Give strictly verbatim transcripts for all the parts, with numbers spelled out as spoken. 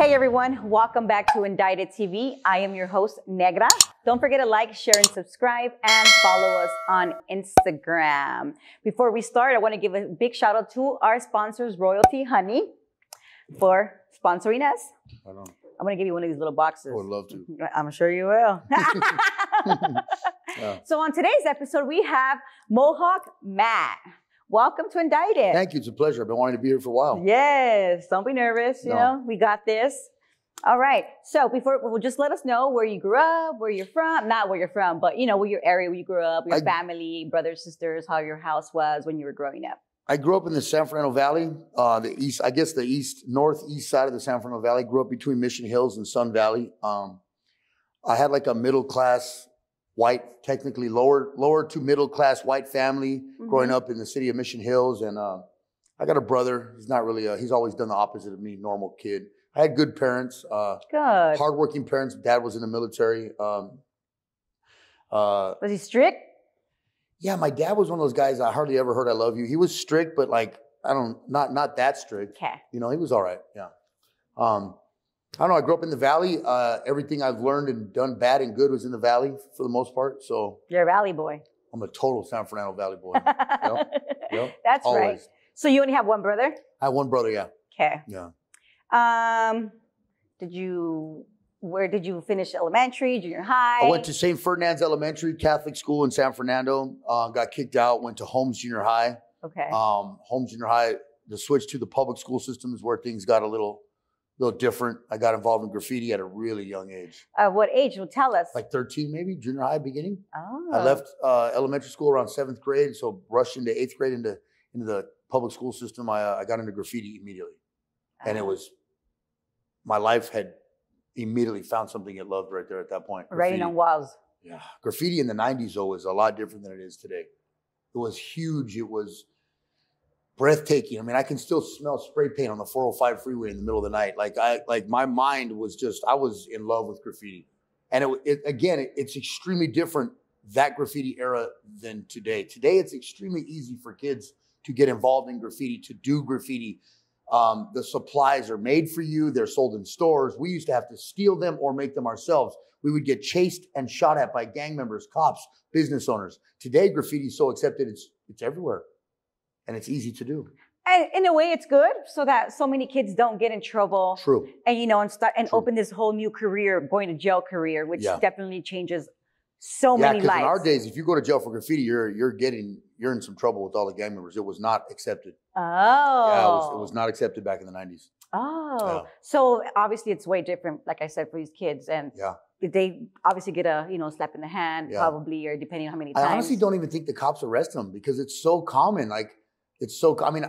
Hey everyone, welcome back to Indicted T V. I am your host, Negra. Don't forget to like, share, and subscribe, and follow us on Instagram. Before we start, I want to give a big shout out to our sponsors, Royalty Honey, for sponsoring us. I know. I'm going to give you one of these little boxes. I would love to. I'm sure you will. Yeah. So on today's episode, we have Mohawk Matt. Welcome to Indicted. Thank you. It's a pleasure. I've been wanting to be here for a while. Yes. Don't be nervous. You no. know, we got this. All right. So before, well, just let us know where you grew up, where you're from. Not where you're from, but, you know, where your area, where you grew up, your I, family, brothers, sisters, how your house was when you were growing up. I grew up in the San Fernando Valley, uh, the east, I guess the east, northeast side of the San Fernando Valley. Grew up between Mission Hills and Sun Valley. Um, I had like a middle class white, technically lower, lower to middle class white family, mm-hmm. growing up in the city of Mission Hills. And uh, I got a brother. He's not really, a, he's always done the opposite of me, normal kid. I had good parents, uh, good. hardworking parents. Dad was in the military. Um, uh, was he strict? Yeah, my dad was one of those guys I hardly ever heard I love you. He was strict, but like, I don't, not, not that strict. Okay. You know, he was all right, yeah. Um, I don't know. I grew up in the Valley. Uh, everything I've learned and done bad and good was in the Valley for the most part. So you're a Valley boy. I'm a total San Fernando Valley boy. Yep. Yep. That's Always. right. So you only have one brother? I have one brother, yeah. Okay. Yeah. Um, did you, where did you finish elementary, junior high? I went to Saint Ferdinand's Elementary, Catholic school in San Fernando. Uh, got kicked out, went to Holmes Junior High. Okay. Um, Holmes Junior High, the switch to the public school system is where things got a little... A little different. I got involved in graffiti at a really young age. Uh, what age? Well, tell us. Like thirteen, maybe, junior high beginning. Oh. I left uh, elementary school around seventh grade, so rushed into eighth grade into into the public school system. I, uh, I got into graffiti immediately, oh. and it was my life had immediately found something it loved right there at that point. Writing on walls. Yeah, graffiti in the nineties though was a lot different than it is today. It was huge. It was breathtaking. I mean, I can still smell spray paint on the four oh five freeway in the middle of the night. Like I, like my mind was just, I was in love with graffiti. And it, it again, it, it's extremely different, that graffiti era, than today. Today, it's extremely easy for kids to get involved in graffiti, to do graffiti. Um, the supplies are made for you. They're sold in stores. We used to have to steal them or make them ourselves. We would get chased and shot at by gang members, cops, business owners. Today, graffiti is so accepted, it's it's everywhere. And it's easy to do. And in a way, it's good so that so many kids don't get in trouble. True. And, you know, and start and True. open this whole new career, going to jail career, which yeah. definitely changes so yeah, many lives. Yeah, because in our days, if you go to jail for graffiti, you're you're getting, you're in some trouble with all the gang members. It was not accepted. Oh. Yeah, it was, it was not accepted back in the nineties. Oh. Yeah. So obviously it's way different, like I said, for these kids. And yeah. they obviously get a, you know, slap in the hand, yeah. probably, or depending on how many times. I honestly don't even think the cops arrest them because it's so common. Like, It's so, I mean,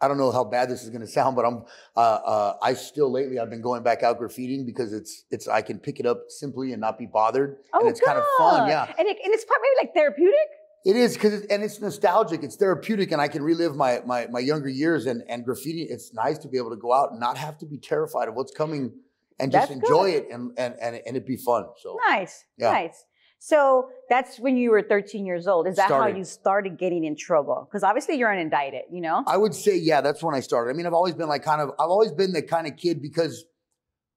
I don't know how bad this is going to sound, but I'm, uh, uh, I still lately, I've been going back out graffitiing because it's, it's, I can pick it up simply and not be bothered. Oh, and it's God. kind of fun. Yeah. And, it, and it's probably like therapeutic. It is. Cause it's, and it's nostalgic. It's therapeutic. And I can relive my, my, my younger years and, and graffiti. It's nice to be able to go out and not have to be terrified of what's coming and just that's enjoy good. it and, and, and, and it'd be fun. So nice. Yeah. Nice. So that's when you were thirteen years old. Is that started. how you started getting in trouble? Because obviously you're unindicted, you know? I would say, yeah, that's when I started. I mean, I've always been like kind of, I've always been the kind of kid because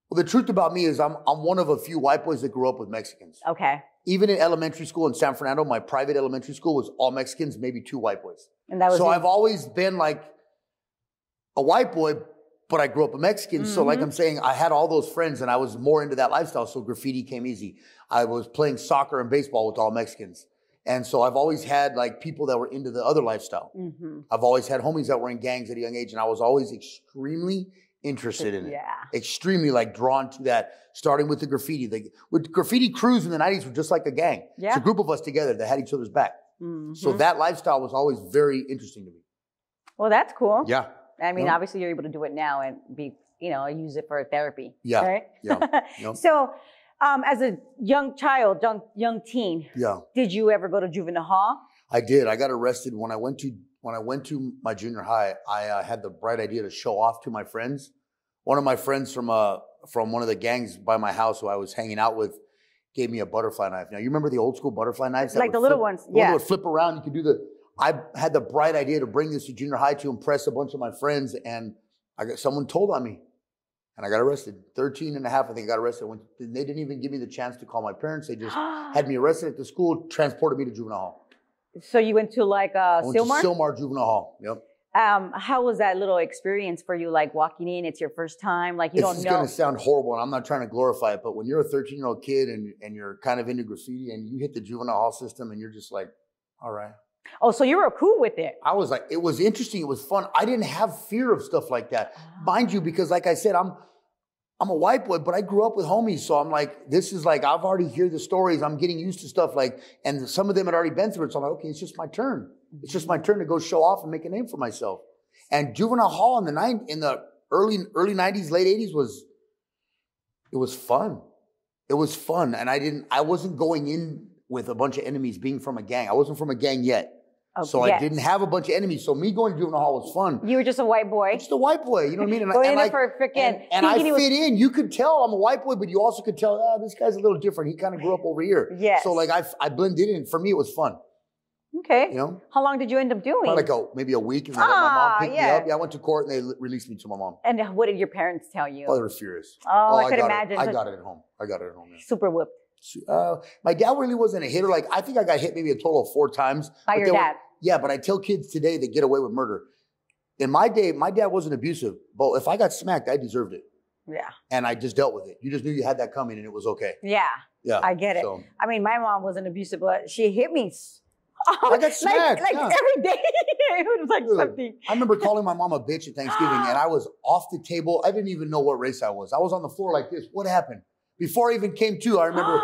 well, the truth about me is I'm, I'm one of a few white boys that grew up with Mexicans. Okay. Even in elementary school in San Fernando, my private elementary school was all Mexicans, maybe two white boys. And that was So you? I've always been like a white boy, but I grew up a Mexican. Mm-hmm. So like I'm saying, I had all those friends and I was more into that lifestyle. So graffiti came easy. I was playing soccer and baseball with all Mexicans. And so I've always had like people that were into the other lifestyle. Mm-hmm. I've always had homies that were in gangs at a young age. And I was always extremely interested in it. Yeah. Extremely like drawn to that, starting with the graffiti. The, with graffiti crews in the nineties were just like a gang. Yeah. It's a group of us together that had each other's back. Mm-hmm. So that lifestyle was always very interesting to me. Well, that's cool. Yeah. I mean, no. obviously, you're able to do it now and be, you know, use it for therapy. Yeah. Right? Yeah. No. So, um, as a young child, young, young teen, yeah. did you ever go to juvenile hall? I did. I got arrested when I went to when I went to my junior high. I uh, had the bright idea to show off to my friends. One of my friends from uh from one of the gangs by my house who I was hanging out with gave me a butterfly knife. Now you remember the old school butterfly knives, like the little flip, ones. Yeah. Would flip around. You could do the. I had the bright idea to bring this to junior high to impress a bunch of my friends, and I got, someone told on me. And I got arrested. thirteen and a half, I think I got arrested. When they didn't even give me the chance to call my parents. They just had me arrested at the school, transported me to juvenile hall. So you went to like uh, Silmar? To Silmar Juvenile Hall, yep. Um, how was that little experience for you? Like walking in, it's your first time, like you don't know. It's going to sound horrible, and I'm not trying to glorify it, but when you're a thirteen-year-old kid and, and you're kind of into graffiti and you hit the juvenile hall system and you're just like, all right. Oh, so you were cool with it. I was like, it was interesting. It was fun. I didn't have fear of stuff like that. Oh. Mind you, because like I said, I'm I'm a white boy, but I grew up with homies. So I'm like, this is like, I've already heard the stories. I'm getting used to stuff like, and some of them had already been through it. So I'm like, okay, it's just my turn. It's just my turn to go show off and make a name for myself. And juvenile hall in the nine, in the early, early nineties, late eighties was, it was fun. It was fun. And I didn't, I wasn't going in with a bunch of enemies being from a gang. I wasn't from a gang yet. Okay, so yes. I didn't have a bunch of enemies. So me going to juvenile hall was fun. You were just a white boy. Just a white boy. You know what I mean? And, going and in I, for a freaking. And, and I fit was... in. You could tell I'm a white boy, but you also could tell, oh, this guy's a little different. He kind of grew up over here. Yes. So like I, I blended in. For me, it was fun. Okay. You know? How long did you end up doing? Probably like a, maybe a week. And then ah, my mom picked yeah. me up. Yeah, I went to court and they released me to my mom. And what did your parents tell you? Oh, they were furious. Oh, oh I, I could imagine. It. I got it at home. I got it at home. Yeah. Super whooped. Uh, my dad really wasn't a hitter. Like I think I got hit maybe a total of four times. By your dad? Were, yeah, but I tell kids today they get away with murder. In my day, my dad wasn't abusive, but if I got smacked, I deserved it. Yeah. And I just dealt with it. You just knew you had that coming and it was okay. Yeah. Yeah. I get it. So. I mean, my mom wasn't abusive, but she hit me. Oh, I got smacked. Like, like yeah. every day. It was like really? Something. I remember calling my mom a bitch at Thanksgiving and I was off the table. I didn't even know what race I was. I was on the floor like this. What happened? Before I even came to, I remember,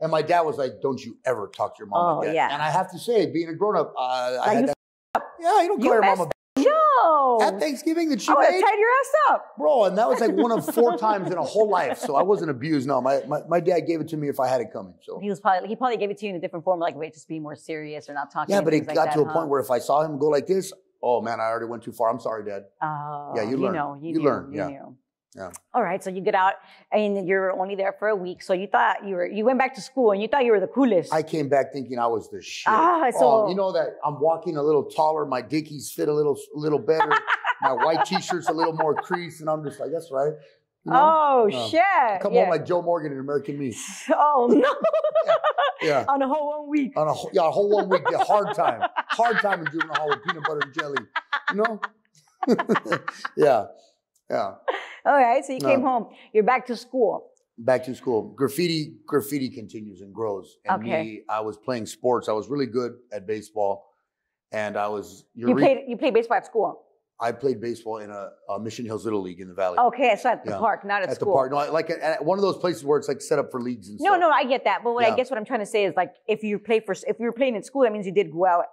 and my dad was like, don't you ever talk to your mom oh, like that. Yeah. And I have to say, being a grown-up, uh, I had that. Up. Yeah, you don't call you your mom a bitch. No. At Thanksgiving that she made. I would have tied your ass up. Bro, and that was like one of four times in a whole life. So I wasn't abused. No, my, my, my dad gave it to me if I had it coming. So he was probably, he probably gave it to you in a different form, like, wait, just be more serious or not talking. Yeah, but it got like to that, a huh? point where if I saw him go like this, oh, man, I already went too far. I'm sorry, Dad. Oh, yeah, you learn. You know, you, you learn. You yeah. knew. Yeah. All right. So you get out and you're only there for a week. So you thought you were, you went back to school and you thought you were the coolest. I came back thinking I was the shit. Ah, so oh, you know that I'm walking a little taller. My Dickies fit a little, little better. My white t-shirt's a little more creased. And I'm just like, that's right. You know? Oh, uh, shit. I come yeah. home like Joe Morgan in American Me. Oh, no. yeah. yeah. On a whole one week. On a whole, yeah, a whole one week. Yeah, hard time. Hard time in juvenile hall with peanut butter and jelly. You know? yeah. Yeah. All right, so you no. came home. You're back to school. Back to school. Graffiti, graffiti continues and grows. And okay. me, I was playing sports. I was really good at baseball, and I was. You played. You played baseball at school. I played baseball in a, a Mission Hills Little League in the Valley. Okay, so at the yeah. park, not at, at school. At the park, no, like at one of those places where it's like set up for leagues and no, stuff. No, no, I get that, but what yeah. I guess what I'm trying to say is like if you play for, if you were playing in school, that means you did well.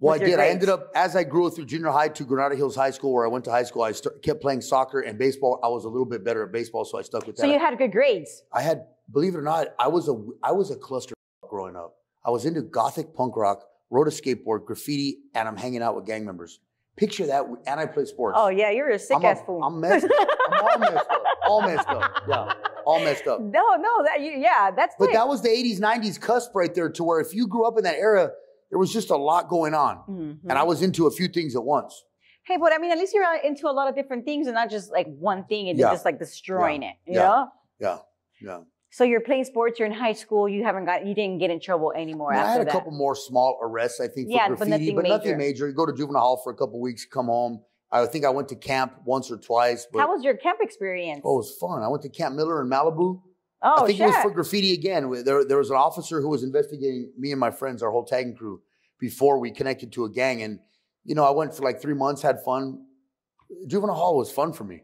Well, I did. Grades? I ended up, as I grew through junior high to Granada Hills High School, where I went to high school, I st kept playing soccer and baseball. I was a little bit better at baseball, so I stuck with that. So you had good grades. I had, believe it or not, I was a, I was a cluster growing up. I was into gothic punk rock, rode a skateboard, graffiti, and I'm hanging out with gang members. Picture that, and I play sports. Oh, yeah, you're a sick-ass fool. I'm messed up. I'm all messed up. All messed up, yeah. All messed up. No, no, that you, yeah, that's But sick. That was the eighties, nineties cusp right there to where if you grew up in that era, there was just a lot going on. Mm-hmm. And I was into a few things at once. Hey, but I mean, at least you're into a lot of different things and not just like one thing and yeah. just like destroying yeah. it, you yeah. know? Yeah, yeah. So you're playing sports, you're in high school, you haven't got, you didn't get in trouble anymore no, after that. I had a that. couple more small arrests, I think, for yeah, graffiti, but nothing, but major. nothing major. You go to juvenile hall for a couple weeks, come home. I think I went to camp once or twice. But, how was your camp experience? Oh, it was fun. I went to Camp Miller in Malibu. Oh, I think shit. it was for graffiti again. There, there was an officer who was investigating me and my friends, our whole tagging crew, before we connected to a gang. And, you know, I went for like three months, had fun. Juvenile hall was fun for me.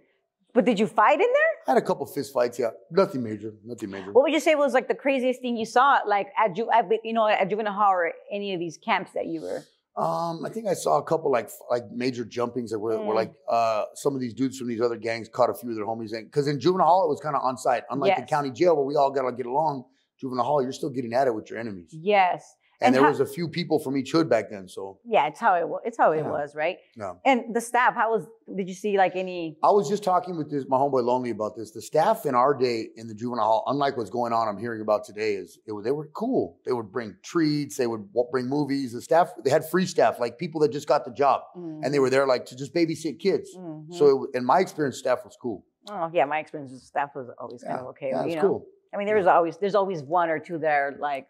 But did you fight in there? I had a couple fist fights, yeah. Nothing major, nothing major. What would you say was like the craziest thing you saw, like at, ju at you know, at juvenile hall or any of these camps that you were? Um, I think I saw a couple like like major jumpings that were, mm. were like uh, some of these dudes from these other gangs caught a few of their homies in. Because in juvenile hall, it was kind of on site. Unlike yes. the county jail where we all got to get along, juvenile hall, you're still getting at it with your enemies. Yes. And, and there was a few people from each hood back then, so. Yeah, it's how it was, it's how it yeah. was right? Yeah. And the staff, how was, did you see like any? I was just talking with this, my homeboy Lonely about this. The staff in our day in the juvenile hall, unlike what's going on I'm hearing about today, is it, they were cool. They would bring treats, they would bring movies. The staff, they had free staff, like people that just got the job. Mm-hmm. And they were there like to just babysit kids. Mm-hmm. So it, in my experience, staff was cool. Oh yeah, my experience with staff was always yeah, kind of okay. That's you know? Cool. I mean, there was always there's always one or two that are like,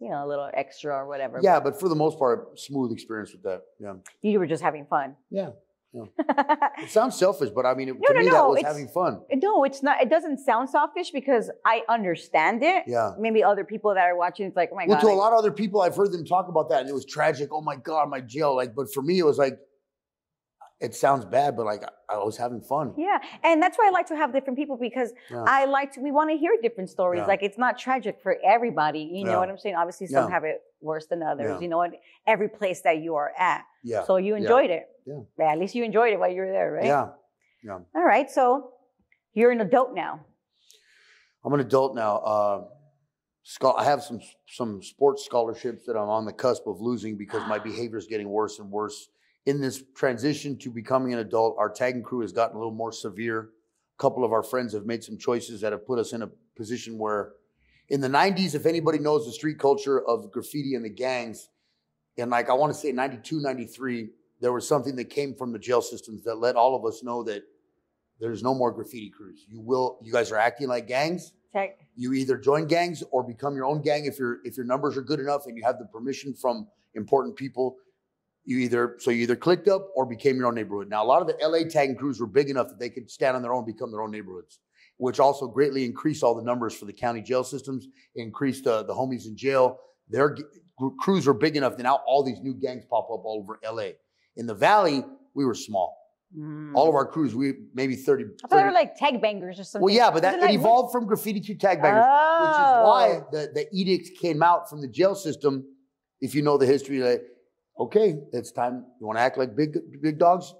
you know, a little extra or whatever. Yeah, but, but for the most part, smooth experience with that. Yeah. You were just having fun. Yeah. Yeah. It sounds selfish, but I mean, it, no, to no, me, no. that was it's, having fun. No, it's not. It doesn't sound selfish because I understand it. Yeah. Maybe other people that are watching, it's like, oh my well, God. Well, to I, a lot of other people, I've heard them talk about that, and it was tragic. Oh my God, my jail. Like, but for me, it was like, it sounds bad, but like I was having fun. Yeah, and that's why I like to have different people because yeah. I like to. We want to hear different stories. Yeah. Like it's not tragic for everybody. You yeah. know what I'm saying? Obviously, some yeah. have it worse than others. Yeah. You know, at every place that you are at. Yeah. So you enjoyed yeah. it. Yeah. yeah. At least you enjoyed it while you were there, right? Yeah. Yeah. All right. So you're an adult now. I'm an adult now. Uh, I have some some sports scholarships that I'm on the cusp of losing because my behavior is getting worse and worse. In this transition to becoming an adult, our tag and crew has gotten a little more severe. A couple of our friends have made some choices that have put us in a position where, in the nineties, if anybody knows the street culture of graffiti and the gangs, and like I want to say ninety-two, ninety-three, there was something that came from the jail systems that let all of us know that there's no more graffiti crews. You will, you guys are acting like gangs. Okay. You either join gangs or become your own gang if your if your numbers are good enough and you have the permission from important people. You either, so you either clicked up or became your own neighborhood. Now, a lot of the L A tag and crews were big enough that they could stand on their own, become their own neighborhoods, which also greatly increased all the numbers for the county jail systems, increased uh, the homies in jail. Their crews were big enough that now all these new gangs pop up all over L A. In the Valley, we were small. Mm. All of our crews, we maybe thirty. I thought they were like tag bangers or something. Well, yeah, but that, it evolved from graffiti to tag bangers, oh. which is why the, the edict came out from the jail system, if you know the history of it. Okay, it's time. You want to act like big big dogs?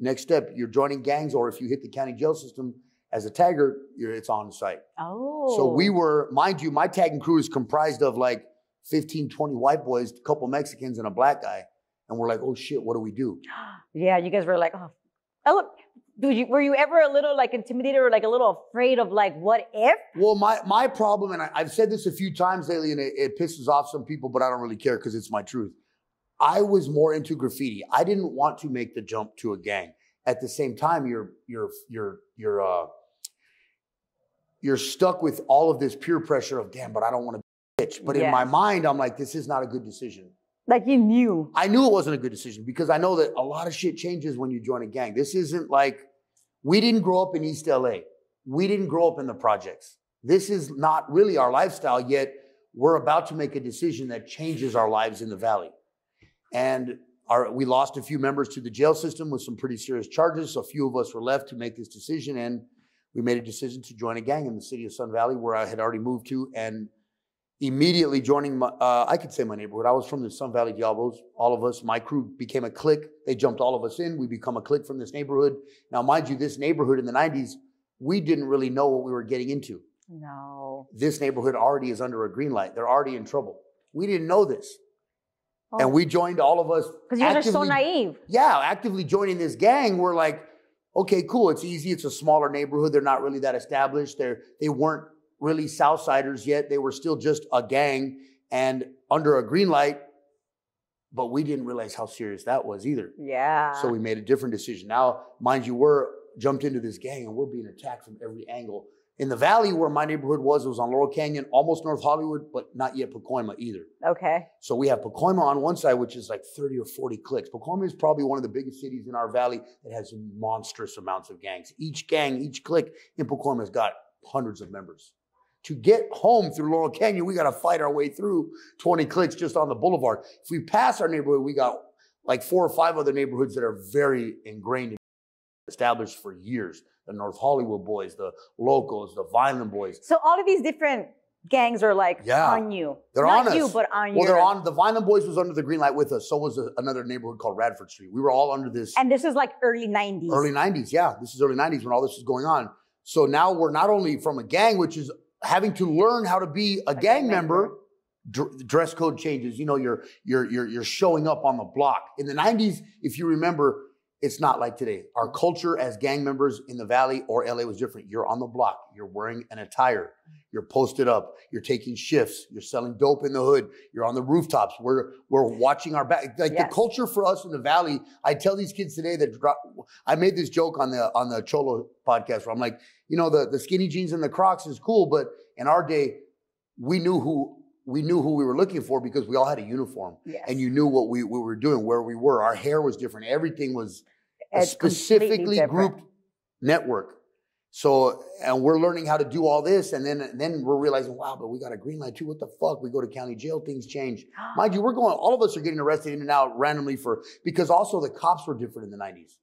Next step, you're joining gangs, or if you hit the county jail system as a tagger, you're, it's on site. Oh. So we were, mind you, my tagging crew is comprised of like fifteen, twenty white boys, a couple Mexicans, and a black guy. And we're like, oh shit, what do we do? Yeah, you guys were like, oh. oh look, dude, you, were you ever a little like intimidated or like a little afraid of like, what if? Well, my, my problem, and I, I've said this a few times lately, and it, it pisses off some people, but I don't really care because it's my truth. I was more into graffiti. I didn't want to make the jump to a gang. At the same time, you're you're you're you're uh, you're stuck with all of this peer pressure of damn, but I don't want to be a bitch. But yeah. in my mind, I'm like, this is not a good decision. Like you knew. I knew it wasn't a good decision because I know that a lot of shit changes when you join a gang. This isn't like we didn't grow up in East L A. We didn't grow up in the projects. This is not really our lifestyle yet. We're about to make a decision that changes our lives in the Valley. And our, we lost a few members to the jail system with some pretty serious charges. A few of us were left to make this decision, and we made a decision to join a gang in the city of Sun Valley, where I had already moved to, and immediately joining my, uh, I could say my neighborhood. I was from the Sun Valley Diablos. All of us, my crew became a clique. They jumped all of us in. We become a clique from this neighborhood. Now, mind you, this neighborhood in the nineties, we didn't really know what we were getting into. No. This neighborhood already is under a green light. They're already in trouble. We didn't know this. Oh. And we joined all of us. Because you guys are so naive. Yeah, actively joining this gang. We're like, okay, cool. It's easy. It's a smaller neighborhood. They're not really that established. They're, they weren't really Southsiders yet. They were still just a gang and under a green light. But we didn't realize how serious that was either. Yeah. So we made a different decision. Now, mind you, we're jumped into this gang and we're being attacked from every angle. In the Valley where my neighborhood was, it was on Laurel Canyon, almost North Hollywood, but not yet Pacoima either. Okay. So we have Pacoima on one side, which is like thirty or forty cliques. Pacoima is probably one of the biggest cities in our Valley that has monstrous amounts of gangs. Each gang, each clique in Pacoima has got hundreds of members. To get home through Laurel Canyon, we got to fight our way through twenty cliques just on the boulevard. If we pass our neighborhood, we got like four or five other neighborhoods that are very ingrained in established for years. The North Hollywood Boys, the Locos, the Violin Boys. So all of these different gangs are like yeah. on you. They're Not on us. you, but on you. Well, your... they're on, the Violin Boys was under the green light with us. So was a, another neighborhood called Radford Street. We were all under this. And this is like early nineties. Early nineties, yeah. This is early nineties when all this is going on. So now we're not only from a gang, which is having to learn how to be a, a gang, gang member, member. Dr dress code changes. You know, you're, you're, you're, you're showing up on the block. In the nineties, if you remember, It's not like today. Our culture as gang members in the Valley or L A was different. You're on the block. You're wearing an attire. You're posted up. You're taking shifts. You're selling dope in the hood. You're on the rooftops. We're we're watching our back. Like yes. The culture for us in the Valley. I tell these kids today that I made this joke on the on the Cholo podcast where I'm like, you know, the the skinny jeans and the Crocs is cool, but in our day, we knew who. We knew who we were looking for because we all had a uniform. Yes. And you knew what we, we were doing, where we were. Our hair was different. Everything was a it's specifically grouped network. So, and we're learning how to do all this. And then, and then we're realizing, wow, but we got a green light too. What the fuck? We go to county jail, things change. Mind you, we're going, all of us are getting arrested in and out randomly for, because also the cops were different in the nineties.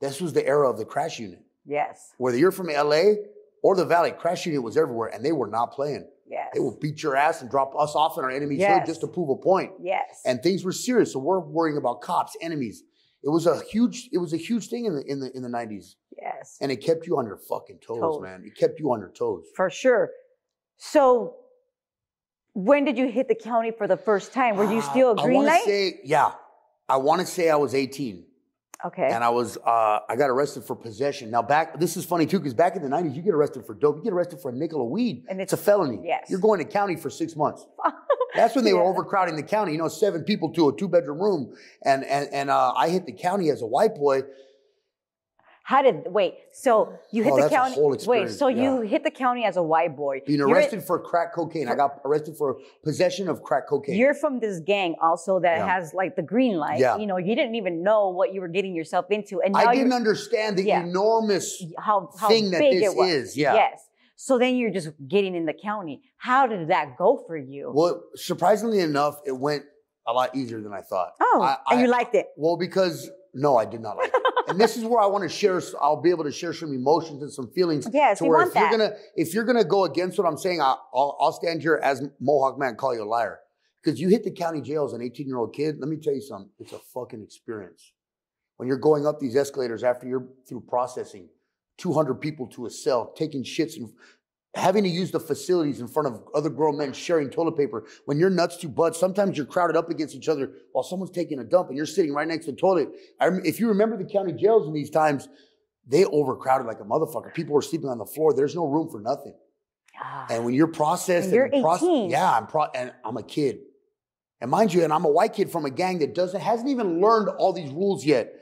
This was the era of the crash unit. Yes. Whether you're from L A or the Valley, crash unit was everywhere and they were not playing. Yes. They will beat your ass and drop us off in our enemy's yes. hood just to prove a point. Yes. And things were serious. So we're worrying about cops, enemies. It was a huge, it was a huge thing in the in the in the nineties. Yes. And it kept you on your fucking toes, toes, man. It kept you on your toes. For sure. So when did you hit the county for the first time? Were you still a green I light? Say, yeah. I want to say I was eighteen. Okay. And I was, uh, I got arrested for possession. Now back, this is funny too, because back in the nineties, you get arrested for dope. You get arrested for a nickel of weed. And it's, it's a felony. Yes. You're going to county for six months. That's when they yeah. were overcrowding the county. You know, seven people to a two bedroom room. And, and, and uh, I hit the county as a white boy. How did, wait, so you hit oh, the that's county. A whole experience. Wait, so yeah. you hit the county as a white boy. Being arrested at, for crack cocaine. For, I got arrested for possession of crack cocaine. You're from this gang also that yeah. has like the green light. Yeah. You know, you didn't even know what you were getting yourself into. And now I didn't understand the yeah. enormous how, how thing that this is. Yeah. Yes. So then you're just getting in the county. How did that go for you? Well, surprisingly enough, it went a lot easier than I thought. Oh, I, and I, you liked it. Well, because, no, I did not like it. And this is where I want to share, I'll be able to share some emotions and some feelings. Yes, to where we want if that. You're gonna, if you're going to go against what I'm saying, I, I'll, I'll stand here as Mohawk Matt and call you a liar. Because you hit the county jail as an eighteen-year-old kid, let me tell you something, it's a fucking experience. When you're going up these escalators after you're through processing, two hundred people to a cell, taking shits and having to use the facilities in front of other grown men, sharing toilet paper. When you're nuts to butts, sometimes you're crowded up against each other while someone's taking a dump and you're sitting right next to the toilet. I, if you remember the county jails in these times, they overcrowded like a motherfucker. People were sleeping on the floor. There's no room for nothing. Ah, and when you're processed, and you're and eighteen. Yeah, I'm pro and I'm a kid. And mind you, and I'm a white kid from a gang that doesn't hasn't even learned all these rules yet.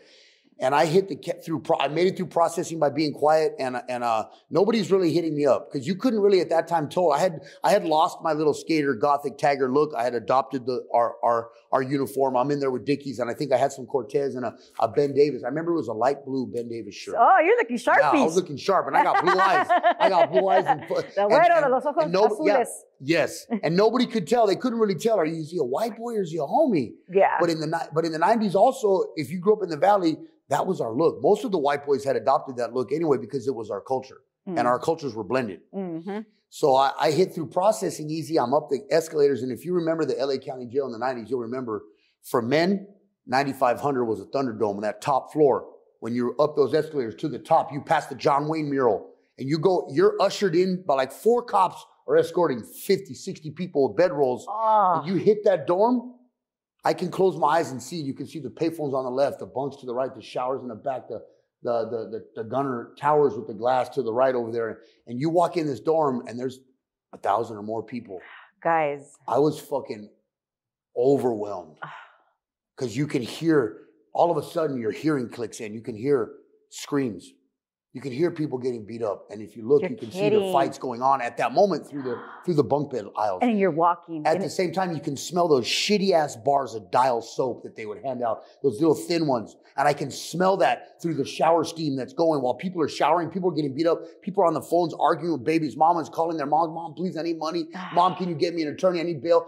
And I hit the through. Pro, I made it through processing by being quiet, and and uh, nobody's really hitting me up because you couldn't really at that time tell. I had I had lost my little skater gothic tagger look. I had adopted the our our our uniform. I'm in there with Dickies, and I think I had some Cortez and a, a Ben Davis. I remember it was a light blue Ben Davis shirt. Oh, you're looking sharp. Yeah, I was looking sharp, and I got blue eyes. I got blue eyes and, and, and, and, and no, yeah, yes, and nobody could tell. They couldn't really tell. Are you is he a white boy or is he a homie? Yeah. But in the but in the nineties, also, if you grew up in the Valley. That was our look. Most of the white boys had adopted that look anyway because it was our culture. Mm. And our cultures were blended. Mm-hmm. So I, I hit through processing easy. I'm up the escalators. And if you remember the L A County jail in the nineties, you'll remember for men, ninety-five hundred was a Thunderdome on that top floor. When you're up those escalators to the top, you pass the John Wayne mural. And you go, you're ushered in by like four cops are escorting fifty, sixty people with bedrolls. Oh. And you hit that dorm. I can close my eyes and see. You can see the payphones on the left, the bunks to the right, the showers in the back, the the the the, the gunner towers with the glass to the right over there. And you walk in this dorm, and there's a thousand or more people. Guys, I was fucking overwhelmed because you can hear all of a sudden your hearing clicks in. You can hear screams. You can hear people getting beat up, and if you look, you're you can kidding. see the fights going on at that moment through the through the bunk bed aisles. And you're walking. At the same time, you can smell those shitty ass bars of Dial soap that they would hand out, those little thin ones. And I can smell that through the shower steam that's going while people are showering. People are getting beat up. People are on the phones arguing with babies. Mama's calling their mom. Mom, please, I need money. Mom, can you get me an attorney? I need bail.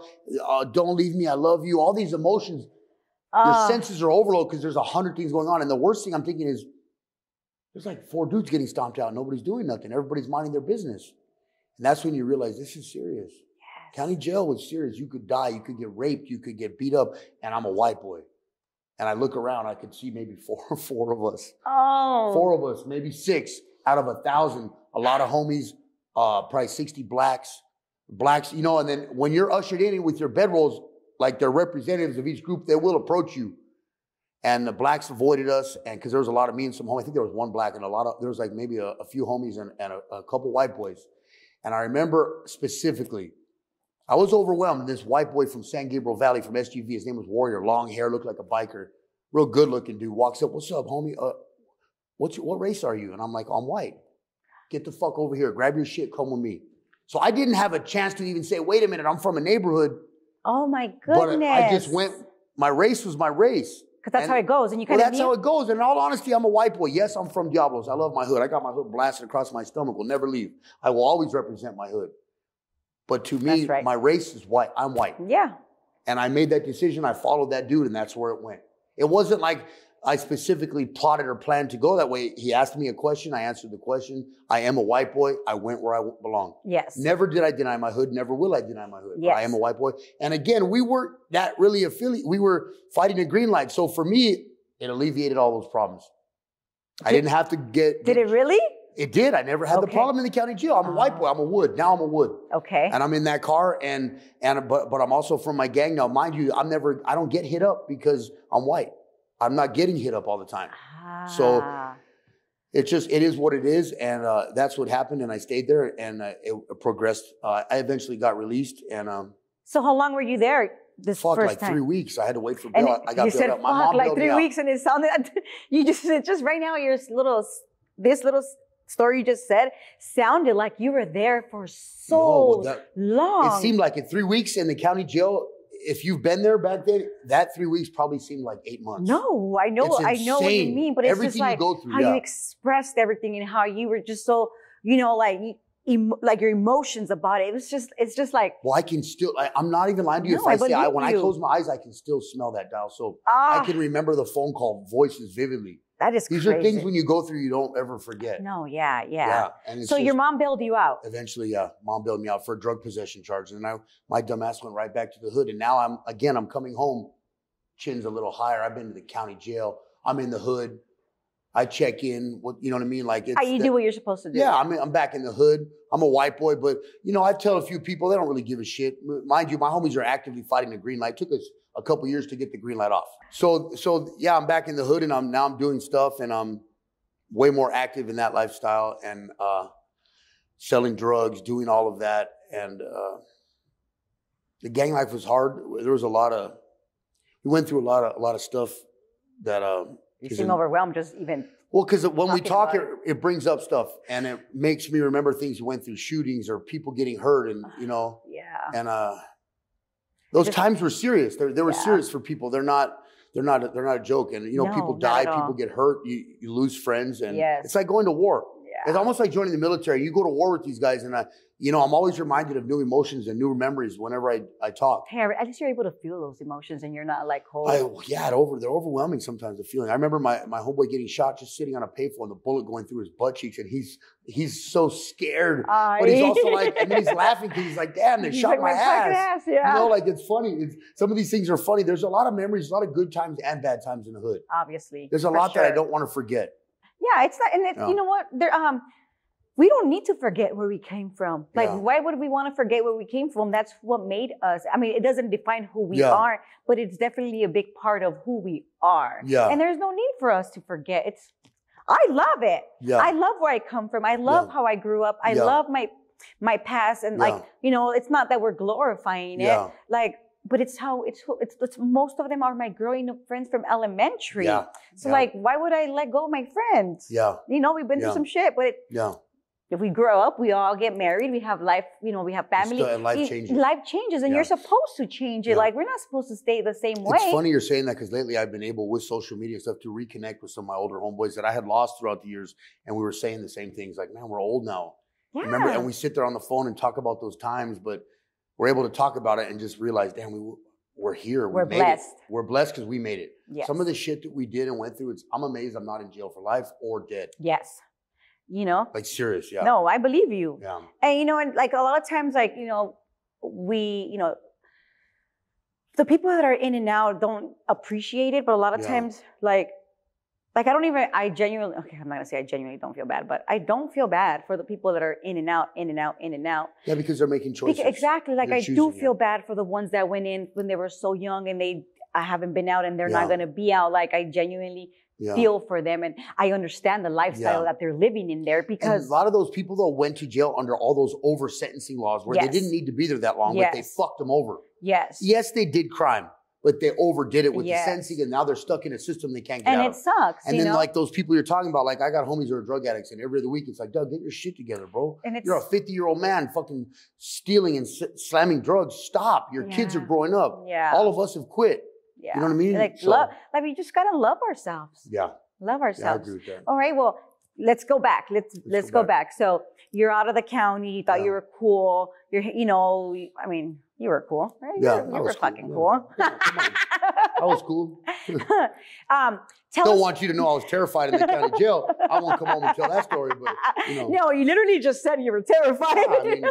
Uh, don't leave me. I love you. All these emotions. Uh, your senses are overloaded because there's a hundred things going on. And the worst thing I'm thinking is. There's like four dudes getting stomped out. Nobody's doing nothing. Everybody's minding their business. And that's when you realize this is serious. Yes. County jail was serious. You could die. You could get raped. You could get beat up. And I'm a white boy. And I look around. I could see maybe four, four of us. Oh. Four of us, maybe six out of a thousand. A lot of homies, uh, probably sixty blacks. Blacks, you know, and then when you're ushered in with your bedrolls, like they're representatives of each group, they will approach you. And the blacks avoided us, and because there was a lot of me and some homies. I think there was one black and a lot of, there was like maybe a, a few homies and, and a, a couple white boys. And I remember specifically, I was overwhelmed. And this white boy from San Gabriel Valley from S G V, his name was Warrior, long hair, looked like a biker, real good looking dude, walks up, "What's up, homie? Uh, what's your, what race are you?" And I'm like, "I'm white. Get the fuck over here. Grab your shit. Come with me." So I didn't have a chance to even say, "Wait a minute, I'm from a neighborhood." Oh my goodness. But I, I just went, my race was my race. Because that's and, how it goes. And you kind well, of that's mean? How it goes. And in all honesty, I'm a white boy. Yes, I'm from Diablos. I love my hood. I got my hood blasted across my stomach. Will never leave. I will always represent my hood. But to me, right. my race is white. I'm white. Yeah. And I made that decision. I followed that dude, and that's where it went. It wasn't like I specifically plotted or planned to go that way. He asked me a question. I answered the question. I am a white boy. I went where I belong. Yes. Never did I deny my hood. Never will I deny my hood. Yes. But I am a white boy. And again, we weren't that really affiliated. We were fighting a green light. So for me, it alleviated all those problems. Did, I didn't have to get. Did it really? It did. I never had okay. the problem in the county jail. I'm a uh, white boy. I'm a wood. Now I'm a wood. Okay. And I'm in that car, and and but but I'm also from my gang. Now, mind you, I'm never. I don't get hit up because I'm white. I'm not getting hit up all the time. Ah. So it's just, it is what it is. And uh, that's what happened. And I stayed there, and uh, it progressed. Uh, I eventually got released. And um, so how long were you there this fuck, first like time? Like three weeks. I had to wait for bail. I got you bailed said, out. My fuck, mom like three weeks out. And it sounded, you just, just right now, your little, this little story you just said sounded like you were there for so no, well, that, long. It seemed like in three weeks in the county jail. If you've been there back then, that three weeks probably seemed like eight months. No, I know, I know what you mean, but it's everything just like you go through, how yeah. you expressed everything and how you were just so, you know, like, emo like your emotions about it. It was just, it's just like. Well, I can still, I, I'm not even lying to you. No, if I, I say, I, when you. I close my eyes, I can still smell that dial soap. Ah, I can remember the phone call voices vividly. That is These crazy. Are things when you go through, you don't ever forget. No, yeah, yeah. yeah. And it's so just, your mom bailed you out? Eventually, yeah. Mom bailed me out for a drug possession charge. And I, my dumb ass went right back to the hood. And now I'm, again, I'm coming home. Chin's a little higher. I've been to the county jail. I'm in the hood. I check in. What You know what I mean? Like it's You that, do what you're supposed to do. Yeah, I'm, in, I'm back in the hood. I'm a white boy. But, you know, I tell a few people, they don't really give a shit. Mind you, my homies are actively fighting the green light. It took us a couple years to get the green light off. So, so yeah, I'm back in the hood, and I'm now I'm doing stuff, and I'm way more active in that lifestyle, and uh, selling drugs, doing all of that. And uh, the gang life was hard. There was a lot of, we went through a lot of a lot of stuff that. Uh, you seem in, overwhelmed, just even. Well, because when we talk, it, it brings up stuff, and it makes me remember things we went through, shootings or people getting hurt, and you know. Yeah. And. Uh, Those Just, times were serious. They, they were yeah. serious for people. They're not. They're not. They're not a joke. And you know, no, people die. People get hurt. You, you lose friends. And yes. it's like going to war. Yeah. It's almost like joining the military. You go to war with these guys, and I, you know, I'm always reminded of new emotions and new memories whenever I I talk. Hey, at least you're able to feel those emotions, and you're not like cold. I, yeah, it over. They're overwhelming sometimes. The feeling. I remember my my homeboy getting shot, just sitting on a payphone, and the bullet going through his butt cheeks, and he's he's so scared, uh, but he's also like, and then he's laughing because he's like, "Damn, they shot like, my, my ass." ass yeah. You know, like it's funny. It's, some of these things are funny. There's a lot of memories, a lot of good times and bad times in the hood. Obviously, there's a lot sure. that I don't want to forget. Yeah, it's not, and it, yeah. you know what? There, um, we don't need to forget where we came from. Like, yeah. why would we want to forget where we came from? That's what made us. I mean, it doesn't define who we yeah. are, but it's definitely a big part of who we are. Yeah. And there's no need for us to forget. It's, I love it. Yeah. I love where I come from. I love yeah. how I grew up. I yeah. love my, my past, and yeah. like, you know, it's not that we're glorifying yeah. it. Like. But it's how it's, it's it's most of them are my growing up friends from elementary. Yeah, so yeah. like, why would I let go of my friends? Yeah, you know, we've been yeah. through some shit, but it, yeah, if we grow up, we all get married, we have life, you know, we have family, still, and life it, changes. Life changes, and yeah. you're supposed to change it. Yeah. Like we're not supposed to stay the same way. It's funny you're saying that because lately I've been able with social media stuff to reconnect with some of my older homeboys that I had lost throughout the years, and we were saying the same things. Like, man, we're old now. Yeah. Remember, and we sit there on the phone and talk about those times, but. We're able to talk about it and just realize, damn, we, we're here. We we're made blessed. It. We're blessed because we made it. Yes. Some of the shit that we did and went through, it's, I'm amazed I'm not in jail for life or dead. Yes. You know? Like serious, yeah. No, I believe you. Yeah. And, you know, and like a lot of times, like, you know, we, you know, the people that are in and out don't appreciate it. But a lot of yeah. times, like, like I don't even, I genuinely, okay, I'm not gonna say I genuinely don't feel bad, but I don't feel bad for the people that are in and out, in and out, in and out. Yeah, because they're making choices. Because exactly, like they're I do feel it. Bad for the ones that went in when they were so young and they, I haven't been out and they're yeah. not going to be out. Like, I genuinely yeah. feel for them. And I understand the lifestyle yeah. that they're living in there, because and a lot of those people, though, went to jail under all those over sentencing laws where yes. they didn't need to be there that long, yes. but they fucked them over. Yes. Yes, they did crime, but they overdid it with yes. the sentencing, and now they're stuck in a system they can't get and out of. And it sucks. And you then know? Like those people you're talking about, like I got homies who are drug addicts, and every other week it's like, Doug, get your shit together, bro. And it's, you're a fifty-year-old man fucking stealing and slamming drugs. Stop. Your yeah. kids are growing up. Yeah. All of us have quit. Yeah. You know what I mean? Like, so, love, like we just got to love ourselves. Yeah. Love ourselves. Yeah, I agree with that. All right, well, let's go back. Let's let's, let's go, go back. back. So you're out of the county. You thought yeah. you were cool. You're, you know, I mean... You were cool, right? Yeah, you were, you were cool. fucking cool. Yeah. Yeah, I was cool. um, tell Don't us want you to know I was terrified in the county jail. I won't come home and tell that story, but you know. No, you literally just said you were terrified. Yeah, I mean,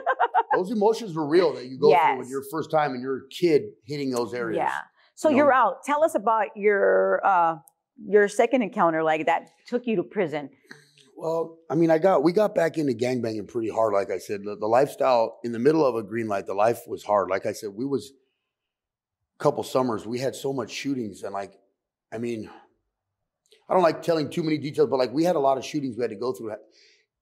those emotions were real that you go yes. through when you're first time and you're a kid hitting those areas. Yeah. So you know? You're out. Tell us about your uh, your second encounter, like that took you to prison. Well, I mean, I got, we got back into gangbanging pretty hard. Like I said, the, the lifestyle in the middle of a green light, the life was hard. Like I said, we was a couple summers, we had so much shootings. And like, I mean, I don't like telling too many details, but like we had a lot of shootings we had to go through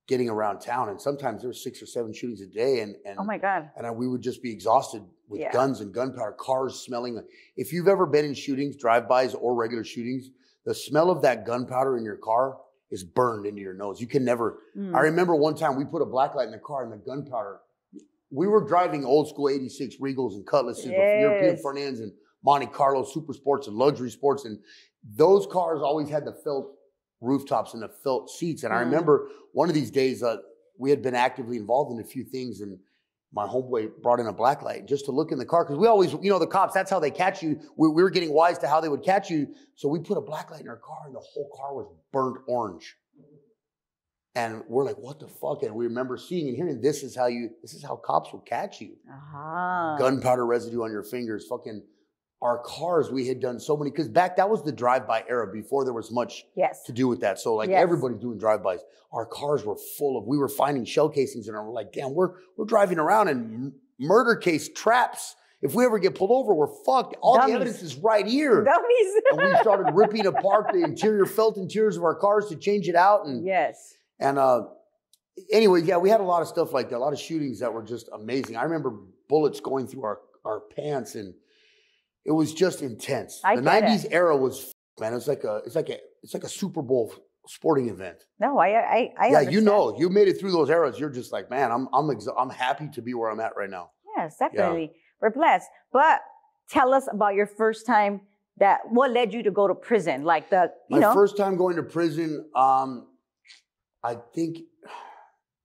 getting around town. And sometimes there were six or seven shootings a day. And, and oh my God. And I, we would just be exhausted with yeah. guns and gunpowder, cars smelling. If you've ever been in shootings, drive-bys or regular shootings, the smell of that gunpowder in your car is burned into your nose. You can never, mm. I remember one time we put a black light in the car and the gunpowder, we were driving old school eighty-six Regals and Cutlasses yes. with European front ends and Monte Carlo super sports and luxury sports. And those cars always had the felt rooftops and the felt seats. And mm. I remember one of these days uh, we had been actively involved in a few things, and my homeboy brought in a black light just to look in the car. Cause we always, you know, the cops, that's how they catch you. We, we were getting wise to how they would catch you. So we put a black light in our car and the whole car was burnt orange. And we're like, what the fuck? And we remember seeing and hearing, this is how you, this is how cops will catch you. Uh-huh. Gunpowder residue on your fingers, fucking our cars. We had done so many, cause back, that was the drive-by era before there was much yes. to do with that. So like yes. everybody's doing drive-bys. Our cars were full of, we were finding shell casings in them. We're like, damn, we're, we're driving around in murder case traps. If we ever get pulled over, we're fucked. All Dummies. The evidence is right here. Dummies. And we started ripping apart the interior, felt interiors of our cars to change it out. And yes. And uh, anyway, yeah, we had a lot of stuff like that. A lot of shootings that were just amazing. I remember bullets going through our, our pants, and it was just intense. I the nineties it. Era was, man, it's like a, it's like a, it's like a Super Bowl sporting event. No, I, I, I yeah, understand. You know, you made it through those eras. You're just like, man, I'm, I'm, exa I'm happy to be where I'm at right now. Yes, definitely. Yeah. We're blessed. But tell us about your first time that, what led you to go to prison? Like the, you My know. first time going to prison, um, I think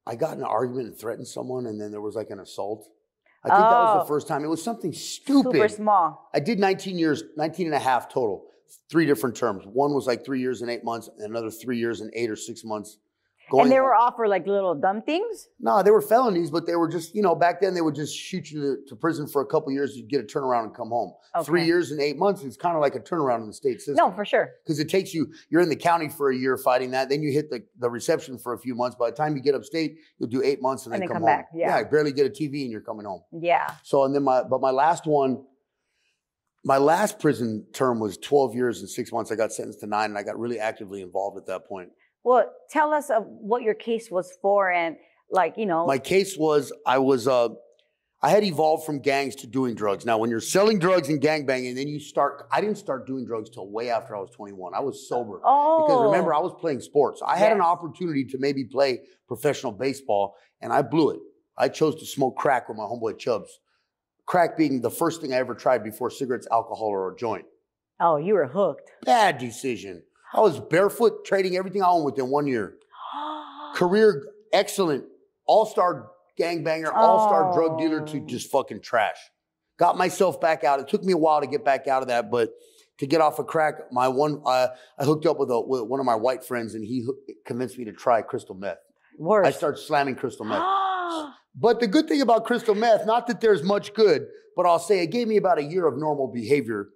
I got in an argument and threatened someone, and then there was like an assault. I think oh. that was the first time. It was something stupid. Super small. I did nineteen years, nineteen and a half total, three different terms. One was like three years and eight months, and another three years and eight or six months. Going and they were off for like little dumb things? No, they were felonies, but they were just, you know, back then they would just shoot you to, to prison for a couple of years. You'd get a turnaround and come home. Okay. Three years and eight months is kind of like a turnaround in the state system. No, for sure. Because it takes you, you're in the county for a year fighting that. Then you hit the, the reception for a few months. By the time you get upstate, you'll do eight months and then, and then come, come home. Back. Yeah. yeah, I barely get a T V and you're coming home. Yeah. So, and then my, but my last one, my last prison term was twelve years and six months. I got sentenced to nine, and I got really actively involved at that point. Well, tell us of what your case was for, and like, you know. My case was, I was, uh, I had evolved from gangs to doing drugs. Now, when you're selling drugs and gangbanging, then you start, I didn't start doing drugs till way after I was twenty-one. I was sober. Oh. Because remember, I was playing sports. I yes. had an opportunity to maybe play professional baseball, and I blew it. I chose to smoke crack with my homeboy Chubbs. Crack being the first thing I ever tried before cigarettes, alcohol, or a joint. Oh, you were hooked. Bad decision. I was barefoot, trading everything I owned within one year. Career excellent, all-star gangbanger, oh. all-star drug dealer to just fucking trash. Got myself back out. It took me a while to get back out of that, but to get off a crack, my one uh, I hooked up with, a, with one of my white friends, and he convinced me to try crystal meth. Worse. I started slamming crystal meth. But the good thing about crystal meth, not that there's much good, but I'll say it gave me about a year of normal behavior.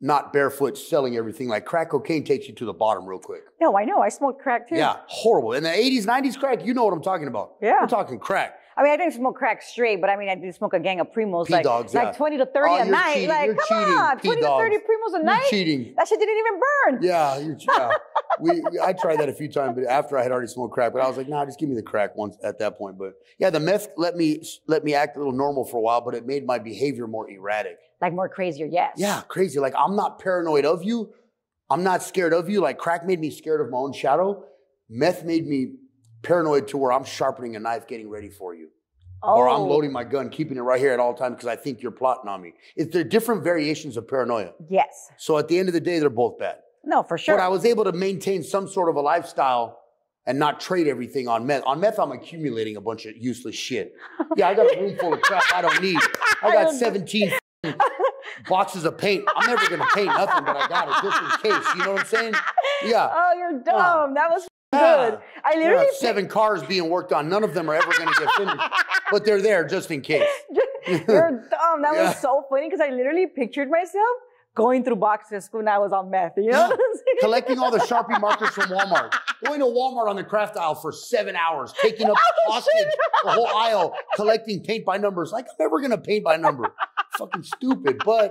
Not barefoot, selling everything. Like crack cocaine takes you to the bottom real quick. No, I know. I smoked crack too. Yeah, horrible. In the eighties, nineties crack, you know what I'm talking about. Yeah. We're talking crack. I mean, I didn't smoke crack straight, but I mean, I did smoke a gang of primos, P-dogs, like, yeah. like twenty to thirty oh, a night. Cheating. Like, you're come cheating. on, P-dogs. twenty to thirty primos a night. You're cheating. That shit didn't even burn. Yeah, you're, yeah. we, we I tried that a few times, but after I had already smoked crack, but I was like, nah, just give me the crack once at that point. But yeah, the meth let me let me act a little normal for a while, but it made my behavior more erratic. Like more crazier, yes. Yeah, crazy. Like I'm not paranoid of you. I'm not scared of you. Like crack made me scared of my own shadow. Meth made me paranoid to where I'm sharpening a knife, getting ready for you. Oh. Or I'm loading my gun, keeping it right here at all times because I think you're plotting on me. It's, they're different variations of paranoia. Yes. So at the end of the day, they're both bad. No, for sure. But I was able to maintain some sort of a lifestyle and not trade everything on meth. On meth, I'm accumulating a bunch of useless shit. Yeah, I got a room full of crap I don't need. I got seventeen boxes of paint. I'm never going to paint nothing, but I got it just in case. You know what I'm saying? Yeah. Oh, you're dumb. Uh, that was yeah. good. I literally have seven cars being worked on. None of them are ever going to get finished, but they're there just in case. You're dumb. That yeah. was so funny because I literally pictured myself going through boxes when I was on meth. You know yeah. what I'm saying? Collecting all the Sharpie markers from Walmart. Going to Walmart on the craft aisle for seven hours, taking up oh, hostage the whole aisle, collecting paint by numbers. Like, I'm never going to paint by number. Fucking stupid, but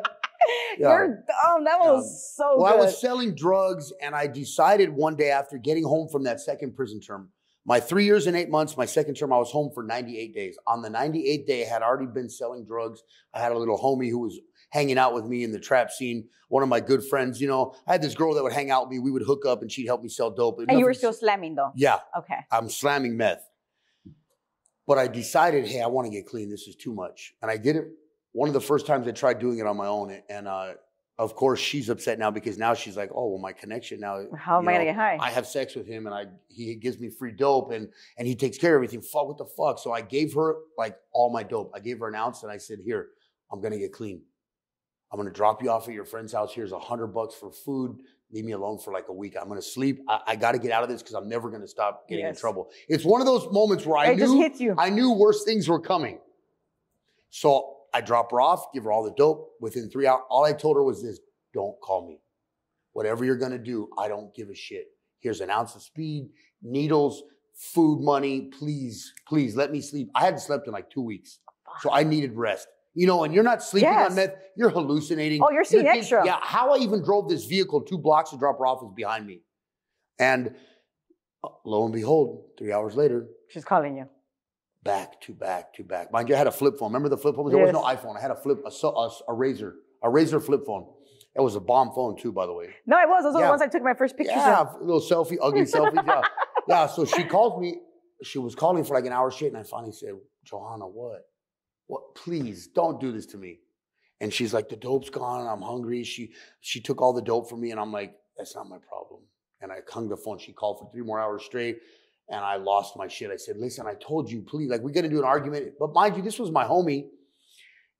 yeah. you're dumb. That was yeah. so well, good. Well, I was selling drugs, and I decided one day after getting home from that second prison term, my three years and eight months, my second term, I was home for ninety-eight days. On the ninety-eighth day, I had already been selling drugs. I had a little homie who was hanging out with me in the trap scene. One of my good friends, you know, I had this girl that would hang out with me. We would hook up, and she'd help me sell dope. And, and you were still slamming, though? Yeah. Okay. I'm slamming meth. But I decided, hey, I want to get clean. This is too much. And I did it. One of the first times I tried doing it on my own, and uh, of course she's upset now because now she's like, "Oh, well, my connection now. How am I gonna get high? I have sex with him, and I he gives me free dope, and and he takes care of everything. Fuck, what the fuck?" So I gave her like all my dope. I gave her an ounce, and I said, "Here, I'm gonna get clean. I'm gonna drop you off at your friend's house. Here's a hundred bucks for food. Leave me alone for like a week. I'm gonna sleep. I, I gotta get out of this because I'm never gonna stop getting yes. in trouble." It's one of those moments where I it knew just hits you. I knew worse things were coming, so. I drop her off, give her all the dope. Within three hours, all I told her was this: don't call me. Whatever you're gonna do, I don't give a shit. Here's an ounce of speed, needles, food money. Please, please let me sleep. I hadn't slept in like two weeks, so I needed rest. You know, and you're not sleeping yes. on meth, you're hallucinating. Oh, you're seeing you're extra. Yeah, how I even drove this vehicle two blocks to drop her off is behind me. And lo and behold, three hours later, she's calling you. Back to back to back. Mind you, I had a flip phone. Remember the flip phone? There yes. was no iPhone. I had a flip, a, a, a Razor, a Razor flip phone. It was a bomb phone too, by the way. No, it was. Those yeah. were the ones I took my first pictures yeah. of. Yeah, little selfie, ugly selfie. Yeah. yeah, so she called me. She was calling for like an hour straight, and I finally said, Johanna, what? What? Please, don't do this to me. And she's like, the dope's gone. I'm hungry. She, she took all the dope from me, and I'm like, that's not my problem. And I hung the phone. She called for three more hours straight. And I lost my shit. I said, listen, I told you, please. Like, we're going to do an argument. But mind you, this was my homie.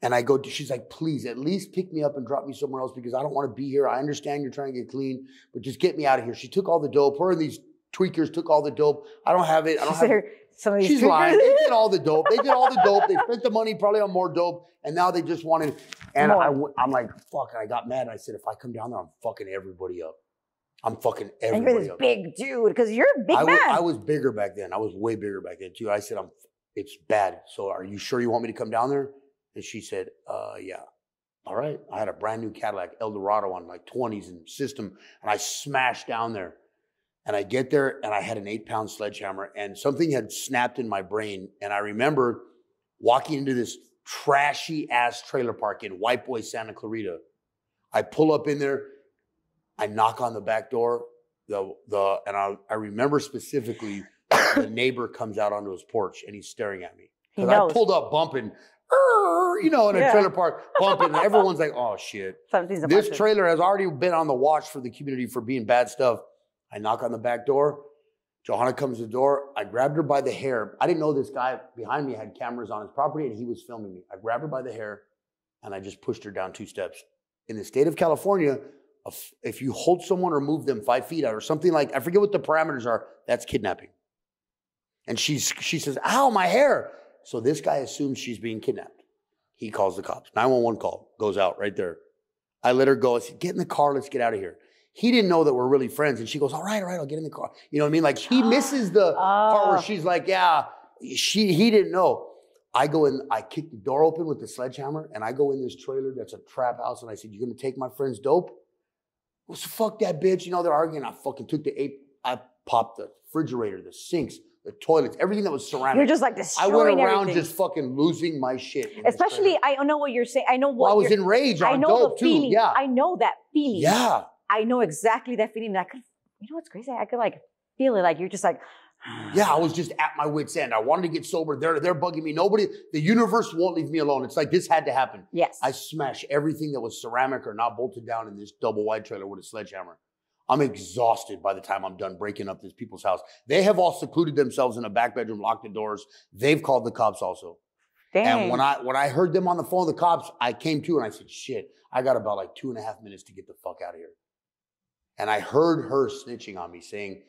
And I go, to, she's like, please, at least pick me up and drop me somewhere else because I don't want to be here. I understand you're trying to get clean, but just get me out of here. She took all the dope. Her and these tweakers took all the dope. I don't have it. I don't she's have there, some of these She's tweakers. lying. They did all the dope. They did all the dope. They spent the money probably on more dope. And now they just wanted. And I, I'm like, fuck. And I got mad. And I said, if I come down there, I'm fucking everybody up. I'm fucking everybody and you're this up. Big dude, because you're a big I man. Was, I was bigger back then. I was way bigger back then, too. I said, "I'm. It's bad. So are you sure you want me to come down there?" And she said, uh, yeah. All right. I had a brand new Cadillac Eldorado on like twenties and system, and I smashed down there. And I get there, and I had an eight-pound sledgehammer, and something had snapped in my brain. And I remember walking into this trashy-ass trailer park in White Boy, Santa Clarita. I pull up in there. I knock on the back door, the the and I, I remember specifically the neighbor comes out onto his porch and he's staring at me. He knows. I pulled up bumping, you know, in a yeah. trailer park bumping. And everyone's like, oh, shit. Something's a this trailer has already been on the watch for the community for being bad stuff. I knock on the back door. Johanna comes to the door. I grabbed her by the hair. I didn't know this guy behind me had cameras on his property and he was filming me. I grabbed her by the hair and I just pushed her down two steps. In the state of California, if you hold someone or move them five feet out or something like, I forget what the parameters are, that's kidnapping. And she's she says, ow, my hair. So this guy assumes she's being kidnapped. He calls the cops. nine one one call goes out right there. I let her go. I said, get in the car. Let's get out of here. He didn't know that we're really friends. And she goes, all right, all right, I'll get in the car. You know what I mean? Like he misses the oh. part where she's like, yeah, she he didn't know. I go in, I kick the door open with the sledgehammer, and I go in this trailer that's a trap house, and I said, "You're gonna take my friend's dope?" I said, "Fuck that bitch." You know, they're arguing. I fucking took the ape. I popped the refrigerator, the sinks, the toilets, everything that was surrounding. You're just like destroying everything. I went around everything. Just fucking losing my shit. Especially, I know what you're saying. I know what well, I was enraged on I know dope the feeling. Too. Yeah. I know that feeling. Yeah. I know exactly that feeling. I could, you know what's crazy? I could like feel it. Like you're just like. Yeah, I was just at my wit's end. I wanted to get sober. They're, they're bugging me. Nobody, the universe won't leave me alone. It's like this had to happen. Yes. I smashed everything that was ceramic or not bolted down in this double wide trailer with a sledgehammer. I'm exhausted by the time I'm done breaking up this people's house. They have all secluded themselves in a back bedroom, locked the doors. They've called the cops also. Dang. And when I when I heard them on the phone, the cops, I came to and I said, shit, I got about like two and a half minutes to get the fuck out of here. And I heard her snitching on me saying,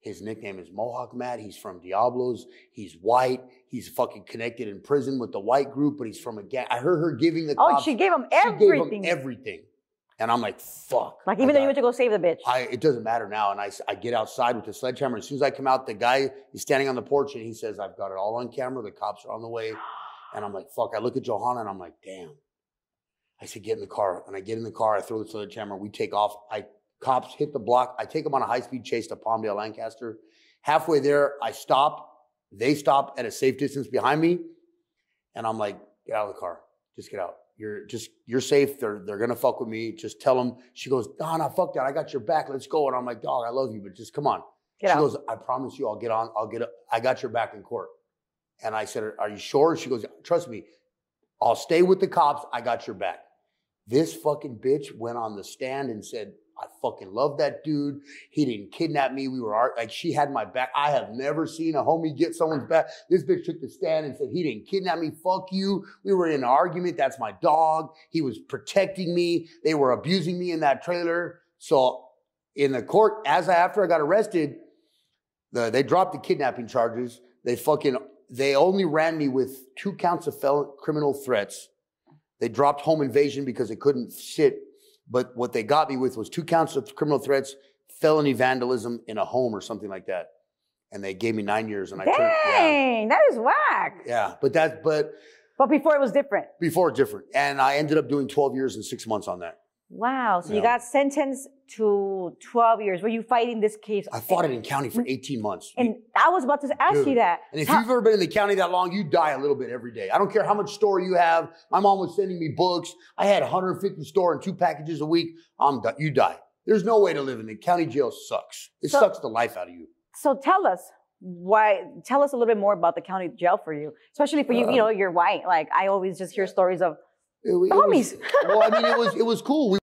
his nickname is Mohawk Matt. He's from Diablos. He's white. He's fucking connected in prison with the white group, but he's from a gang. I heard her giving the cops. Oh, she gave him everything. She gave him everything. And I'm like, fuck. Like, even though you went to go save the bitch. I, it doesn't matter now. And I, I get outside with the sledgehammer. As soon as I come out, the guy is standing on the porch and he says, I've got it all on camera. The cops are on the way. And I'm like, fuck. I look at Johanna and I'm like, damn. I said, get in the car. And I get in the car. I throw the sledgehammer. We take off. I Cops hit the block. I take them on a high-speed chase to Palmdale, Lancaster. Halfway there, I stop. They stop at a safe distance behind me. And I'm like, get out of the car. Just get out. You're just, you're safe. They're, they're going to fuck with me. Just tell them. She goes, Donna, fuck that. I got your back. Let's go. And I'm like, dog, I love you, but just come on. Get she out. goes, I promise you I'll get on. I'll get up. I got your back in court. And I said, are you sure? She goes, trust me. I'll stay with the cops. I got your back. This fucking bitch went on the stand and said, I fucking love that dude. He didn't kidnap me. We were, like, she had my back. I have never seen a homie get someone's back. This bitch took the stand and said, he didn't kidnap me. Fuck you. We were in an argument. That's my dog. He was protecting me. They were abusing me in that trailer. So in the court, as I, after I got arrested, the, they dropped the kidnapping charges. They fucking, they only ran me with two counts of felon criminal threats. They dropped home invasion because they couldn't sit. But what they got me with was two counts of criminal threats, felony vandalism in a home or something like that. And they gave me nine years and I Dang, turned Dang, yeah. that is whack. Yeah, but that, but. But before it was different. Before different. And I ended up doing twelve years and six months on that. Wow, so you, you know. got sentenced to twelve years. Were you fighting this case? I fought it in county for eighteen months. And I was about to ask Dude. you that. And if how you've ever been in the county that long, you die a little bit every day. I don't care how much store you have. My mom was sending me books. I had one hundred fifty store and two packages a week. I'm done. You die. There's no way to live in the county jail. Sucks. It so, sucks the life out of you. So tell us why. Tell us a little bit more about the county jail for you, especially for you. Uh, you know, you're white. Like I always just hear stories of. It, it homies. Was, well, I mean, it was it was cool. We,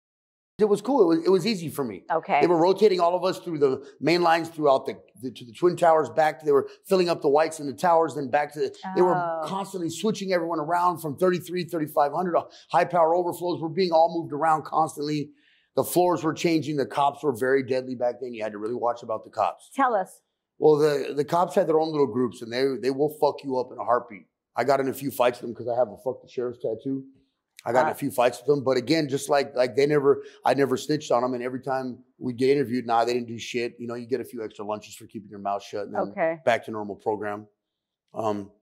it was cool. It was it was easy for me. Okay. They were rotating all of us through the main lines throughout the, the to the twin towers. Back to, they were filling up the whites in the towers. Then back to the, oh. they were constantly switching everyone around from thirty-three, thirty-five hundred high power overflows. We're being all moved around constantly. The floors were changing. The cops were very deadly back then. You had to really watch about the cops. Tell us. Well, the the cops had their own little groups, and they they will fuck you up in a heartbeat. I got in a few fights with them because I have a fuck the sheriff's tattoo. I got in a few fights with them, but again, just like like they never, I never snitched on them. And every time we get interviewed, nah, they didn't do shit. You know, you get a few extra lunches for keeping your mouth shut. And then okay. Back to normal program. Um,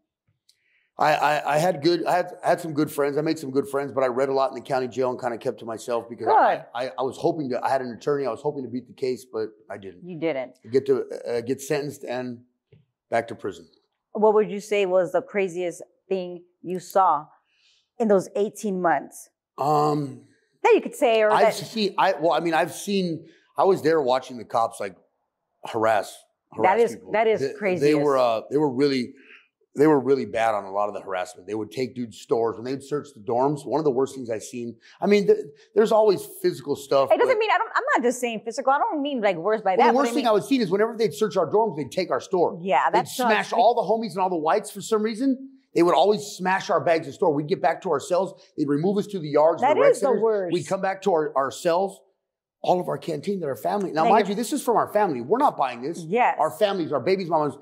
I, I I had good, I had I had some good friends. I made some good friends, but I read a lot in the county jail and kind of kept to myself because I, I I was hoping to. I had an attorney. I was hoping to beat the case, but I didn't. You didn't I get to uh, get sentenced and back to prison. What would you say was the craziest thing you saw in those eighteen months? Um, that you could say, or I've that... seen, I, well, I mean, I've seen, I was there watching the cops like harass, harass that is, people. That is the, crazy. They were, uh, they were really, they were really bad on a lot of the harassment. They would take dudes' stores when they'd search the dorms. One of the worst things I've seen. I mean, th there's always physical stuff. It doesn't but, mean, I don't, I'm not just saying physical. I don't mean like worse by well, that. The worst I mean, thing I would see is whenever they'd search our dorms, they'd take our store. Yeah, that's They'd smash all the homies and all the whites for some reason. They would always smash our bags in store. We'd get back to our cells. They'd remove us to the yards. That the is the worst. We'd come back to our, our cells, all of our canteen, that our family. Now, like mind you, this is from our family. We're not buying this. Yes. Our families, our babies, mamas.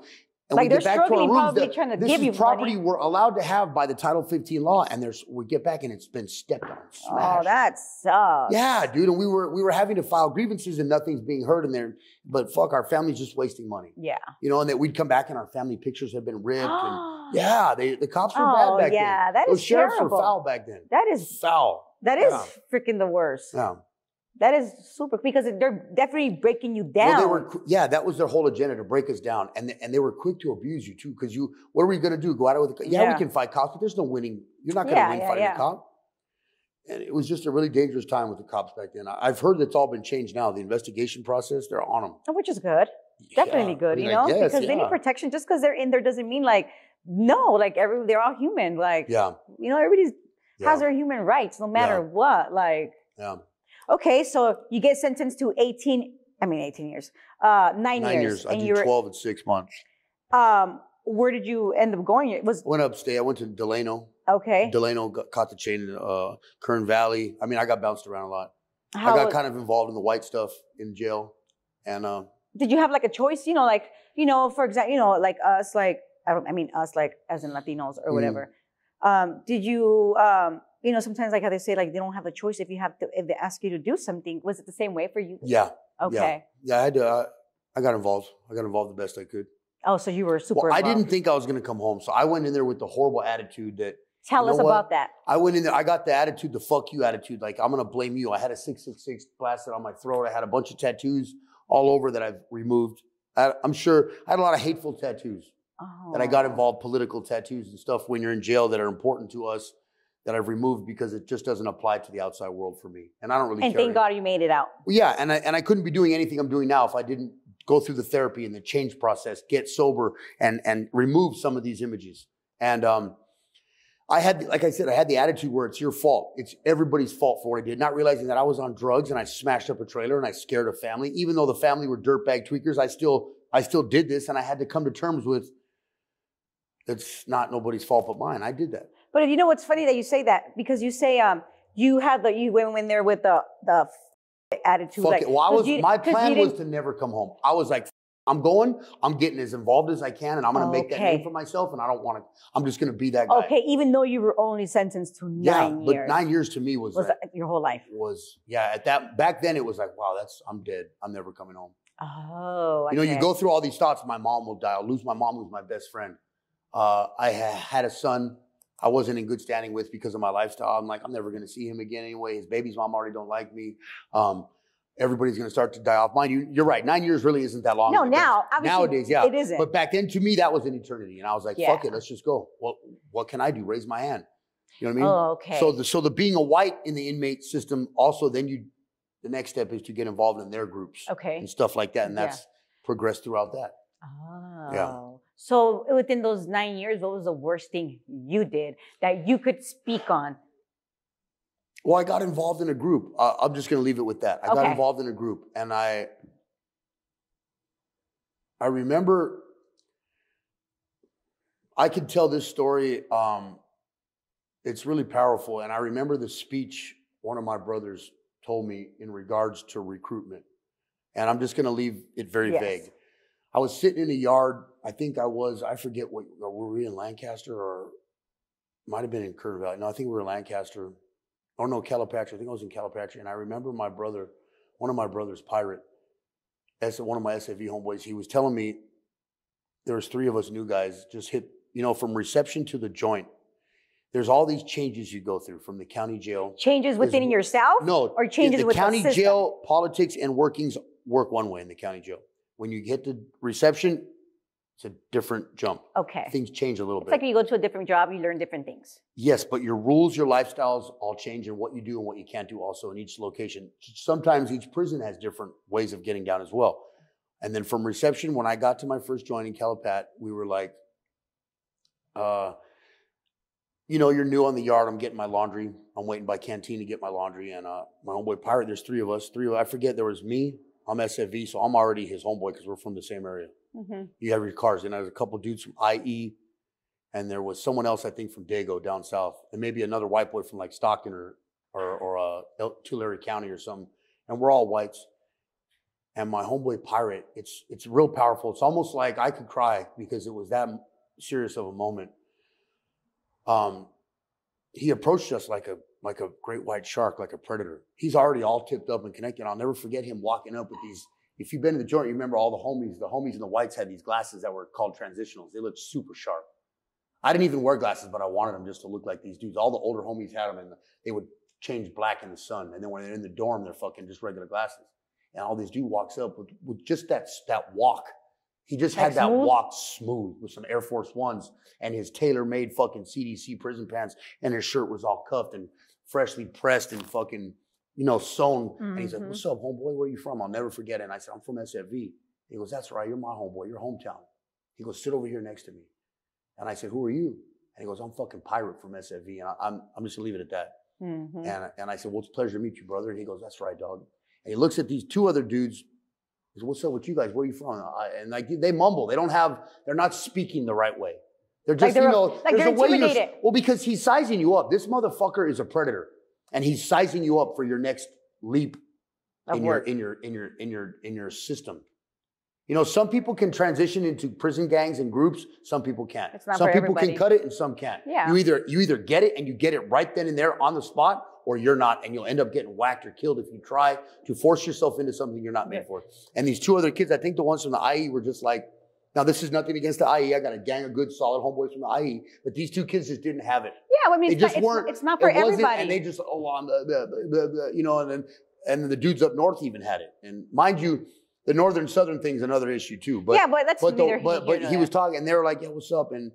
And like we they're get back to our rooms, the, trying to this give is you property money. We're allowed to have by the Title fifteen law, and there's we get back and it's been stepped on. Smashed. Oh, that sucks. Yeah, dude, and we were we were having to file grievances and nothing's being heard in there. But fuck, our family's just wasting money. Yeah, you know, and that we'd come back and our family pictures have been ripped. and yeah, they the cops were oh, bad back yeah, then. Yeah, that Those is terrible. Those sheriffs were foul back then. That is foul. That is yeah. freaking the worst. Yeah. That is super, because they're definitely breaking you down. Well, they were, yeah, that was their whole agenda, to break us down. And they, and they were quick to abuse you, too, because you, what are we going to do? Go out with the, yeah, yeah, we can fight cops, but there's no winning. You're not going to yeah, win yeah, fighting yeah. a cop. And it was just a really dangerous time with the cops back then. I've heard that's all been changed now. The investigation process, they're on them. Which is good. Definitely yeah, good, I mean, you know? Guess, because yeah. they need protection. Just because they're in there doesn't mean, like, no, like, every, they're all human. Like, yeah. you know, everybody yeah. has their human rights, no matter yeah. what. Like, yeah. Okay, so you get sentenced to eighteen, I mean eighteen years, uh, nine, nine years. years. I and did you were, twelve and six months. Um, where did you end up going? It was I went upstate. I went to Delano. Okay. Delano got, caught the chain in uh, Kern Valley. I mean, I got bounced around a lot. How I got was, kind of involved in the white stuff in jail. And uh, did you have like a choice? You know, like, you know, for example, you know, like us, like, I, don't, I mean us, like as in Latinos or whatever. Mm. Um, did you... Um, You know, sometimes like how they say, like they don't have a choice if you have to, if they ask you to do something. Was it the same way for you? Yeah. Okay. Yeah, yeah I had to, uh, I got involved. I got involved the best I could. Oh, so you were super well, involved. I didn't think I was going to come home. So I went in there with the horrible attitude that. Tell us about that. I went in there. I got the attitude, the fuck you attitude. Like, I'm going to blame you. I had a six six six blasted on my throat. I had a bunch of tattoos all over that I've removed. I, I'm sure I had a lot of hateful tattoos. Oh. And I got involved, political tattoos and stuff when you're in jail that are important to us. That I've removed because it just doesn't apply to the outside world for me, and I don't really. And care thank God you made it out. Well, yeah, and I and I couldn't be doing anything I'm doing now if I didn't go through the therapy and the change process, get sober, and and remove some of these images. And um, I had, like I said, I had the attitude where it's your fault, it's everybody's fault for what I did, not realizing that I was on drugs and I smashed up a trailer and I scared a family, even though the family were dirtbag tweakers. I still I still did this, and I had to come to terms with. It's not nobody's fault but mine. I did that. But you know what's funny that you say that, because you say um you had the you went in there with the the attitude. Fuck like, it. Well, I was you, my plan was to never come home. I was like, I'm going. I'm getting as involved as I can, and I'm going to okay. make that name for myself. And I don't want to. I'm just going to be that guy. Okay, even though you were only sentenced to nine yeah, years. Yeah, but nine years to me was, was like, your whole life. Was yeah. At that back then, it was like, wow, that's I'm dead. I'm never coming home. Oh, okay. You know, you go through all these thoughts. My mom will die. I'll lose my mom, lose my best friend. Uh, I had a son. I wasn't in good standing with because of my lifestyle. I'm like, I'm never going to see him again anyway. His baby's mom already don't like me. Um, everybody's going to start to die off. Mind you, you're right. Nine years really isn't that long. No, now. Nowadays, yeah. It isn't. But back then, to me, that was an eternity. And I was like, yeah. fuck it. Let's just go. What, what can I do? Raise my hand. You know what I mean? Oh, okay. So the, so the being a white in the inmate system also, then you, the next step is to get involved in their groups. Okay. And stuff like that. And that's yeah. progressed throughout that. Oh. Yeah. So within those nine years, what was the worst thing you did that you could speak on? Well, I got involved in a group. Uh, I'm just going to leave it with that. I okay. got involved in a group, and I, I remember, I could tell this story. Um, it's really powerful, and I remember the speech one of my brothers told me in regards to recruitment, and I'm just going to leave it very yes. vague. I was sitting in a yard. I think I was, I forget what, were we in Lancaster or might have been in Kern Valley. No, I think we were in Lancaster. Oh no, Calipatria. I think I was in Calipatria. And I remember my brother, one of my brothers, Pirate, one of my S A V homeboys, he was telling me there was three of us new guys just hit, you know, from reception to the joint. There's all these changes you go through from the county jail. Changes within There's, yourself? No. Or changes within the county the jail, politics and workings work one way in the county jail. When you get to reception, it's a different jump. Okay. Things change a little it's bit. It's like when you go to a different job, you learn different things. Yes, but your rules, your lifestyles all change, and what you do and what you can't do also in each location. Sometimes each prison has different ways of getting down as well. And then from reception, when I got to my first joint in Calipat, we were like, uh, you know, you're new on the yard. I'm getting my laundry. I'm waiting by canteen to get my laundry. And uh, my homeboy Pirate, there's three of us. Three of, I forget, there was me. I'm S F V, so I'm already his homeboy because we're from the same area. Mm-hmm. You have your cars. And there's a couple dudes from I E, and there was someone else, I think, from Dago down south, and maybe another white boy from like Stockton or or, or uh, Tulare County or something. And we're all whites. and my homeboy Pirate. It's it's real powerful. It's almost like I could cry because it was that serious of a moment. Um, he approached us like a like a great white shark, like a predator. He's already all tipped up and connected. I'll never forget him walking up with these. If you've been in the joint, you remember all the homies. The homies in the whites had these glasses that were called transitionals. They looked super sharp. I didn't even wear glasses, but I wanted them just to look like these dudes. All the older homies had them, and they would change black in the sun. And then when they're in the dorm, they're fucking just regular glasses. And all this dude walks up with, with just that, that walk. He just had that walk smooth with some Air Force Ones and his tailor-made fucking C D C prison pants, and his shirt was all cuffed and freshly pressed and fucking, you know, sewn. Mm-hmm. And he's like, "What's up, homeboy? Where are you from?" I'll never forget it. And I said, "I'm from S F V. He goes, "That's right. You're my homeboy. Your hometown." He goes, "Sit over here next to me." And I said, "Who are you?" And he goes, "I'm fucking Pirate from S F V. And I, I'm, I'm just gonna leave it at that. Mm-hmm. And, and I said, "Well, it's a pleasure to meet you, brother." And he goes, "That's right, dog." And he looks at these two other dudes. He says, "What's up with you guys? Where are you from?" And like they mumble. They don't have, they're not speaking the right way. They're just, like they're, you know, like there's a way you're, well, because he's sizing you up. This motherfucker is a predator, and he's sizing you up for your next leap in your, in your, in your, in your, in your system. You know, some people can transition into prison gangs and groups. Some people can't. It's not for everybody. Some people can cut it and some can't. Yeah. You either, you either get it and you get it right then and there on the spot, or you're not, and you'll end up getting whacked or killed if you try to force yourself into something you're not made for. And these two other kids, I think the ones from the I E were just like, now this is nothing against the I E. I got a gang of good, solid homeboys from the I E, but these two kids just didn't have it. Yeah, I mean, they just it's, weren't, it's not for it everybody. And they just, oh, I'm the, the, the, the, you know, and then and the dudes up north even had it. And mind you, the northern southern thing's another issue too. But yeah, but that's but the, but, but he was talking, and they were like, "Yeah, what's up?" And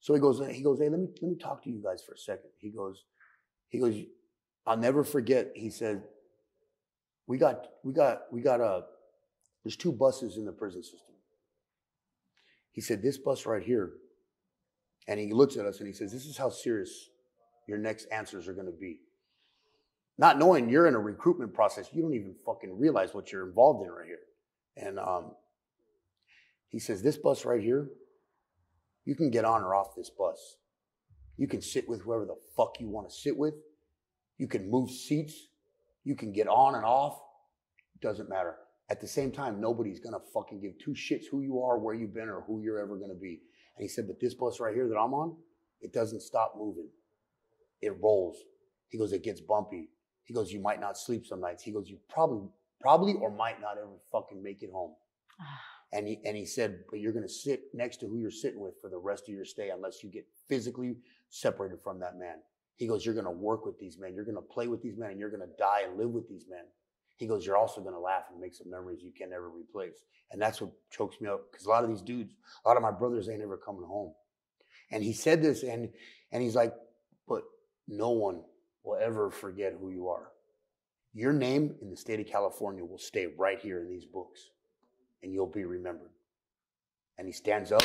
so he goes, he goes, "Hey, let me let me talk to you guys for a second." He goes, he goes, "I'll never forget." He said, "We got we got we got a there's two buses in the prison system." He said, "This bus right here," and he looks at us and he says, "This is how serious your next answers are going to be." Not knowing you're in a recruitment process, you don't even fucking realize what you're involved in right here. And um, he says, "This bus right here, you can get on or off this bus. You can sit with whoever the fuck you want to sit with. You can move seats. You can get on and off. It doesn't matter. At the same time, nobody's going to fucking give two shits who you are, where you've been, or who you're ever going to be." And he said, "But this bus right here that I'm on, it doesn't stop moving. It rolls." He goes, "It gets bumpy." He goes, "You might not sleep some nights." He goes, "You probably... Probably or might not ever fucking make it home." And he and he said, "But you're gonna sit next to who you're sitting with for the rest of your stay unless you get physically separated from that man." He goes, "You're gonna work with these men, you're gonna play with these men, and you're gonna die and live with these men." He goes, "You're also gonna laugh and make some memories you can never replace." And that's what chokes me up, because a lot of these dudes, a lot of my brothers ain't ever coming home. And he said this, and and he's like, "But no one will ever forget who you are. Your name in the state of California will stay right here in these books, and you'll be remembered." And he stands up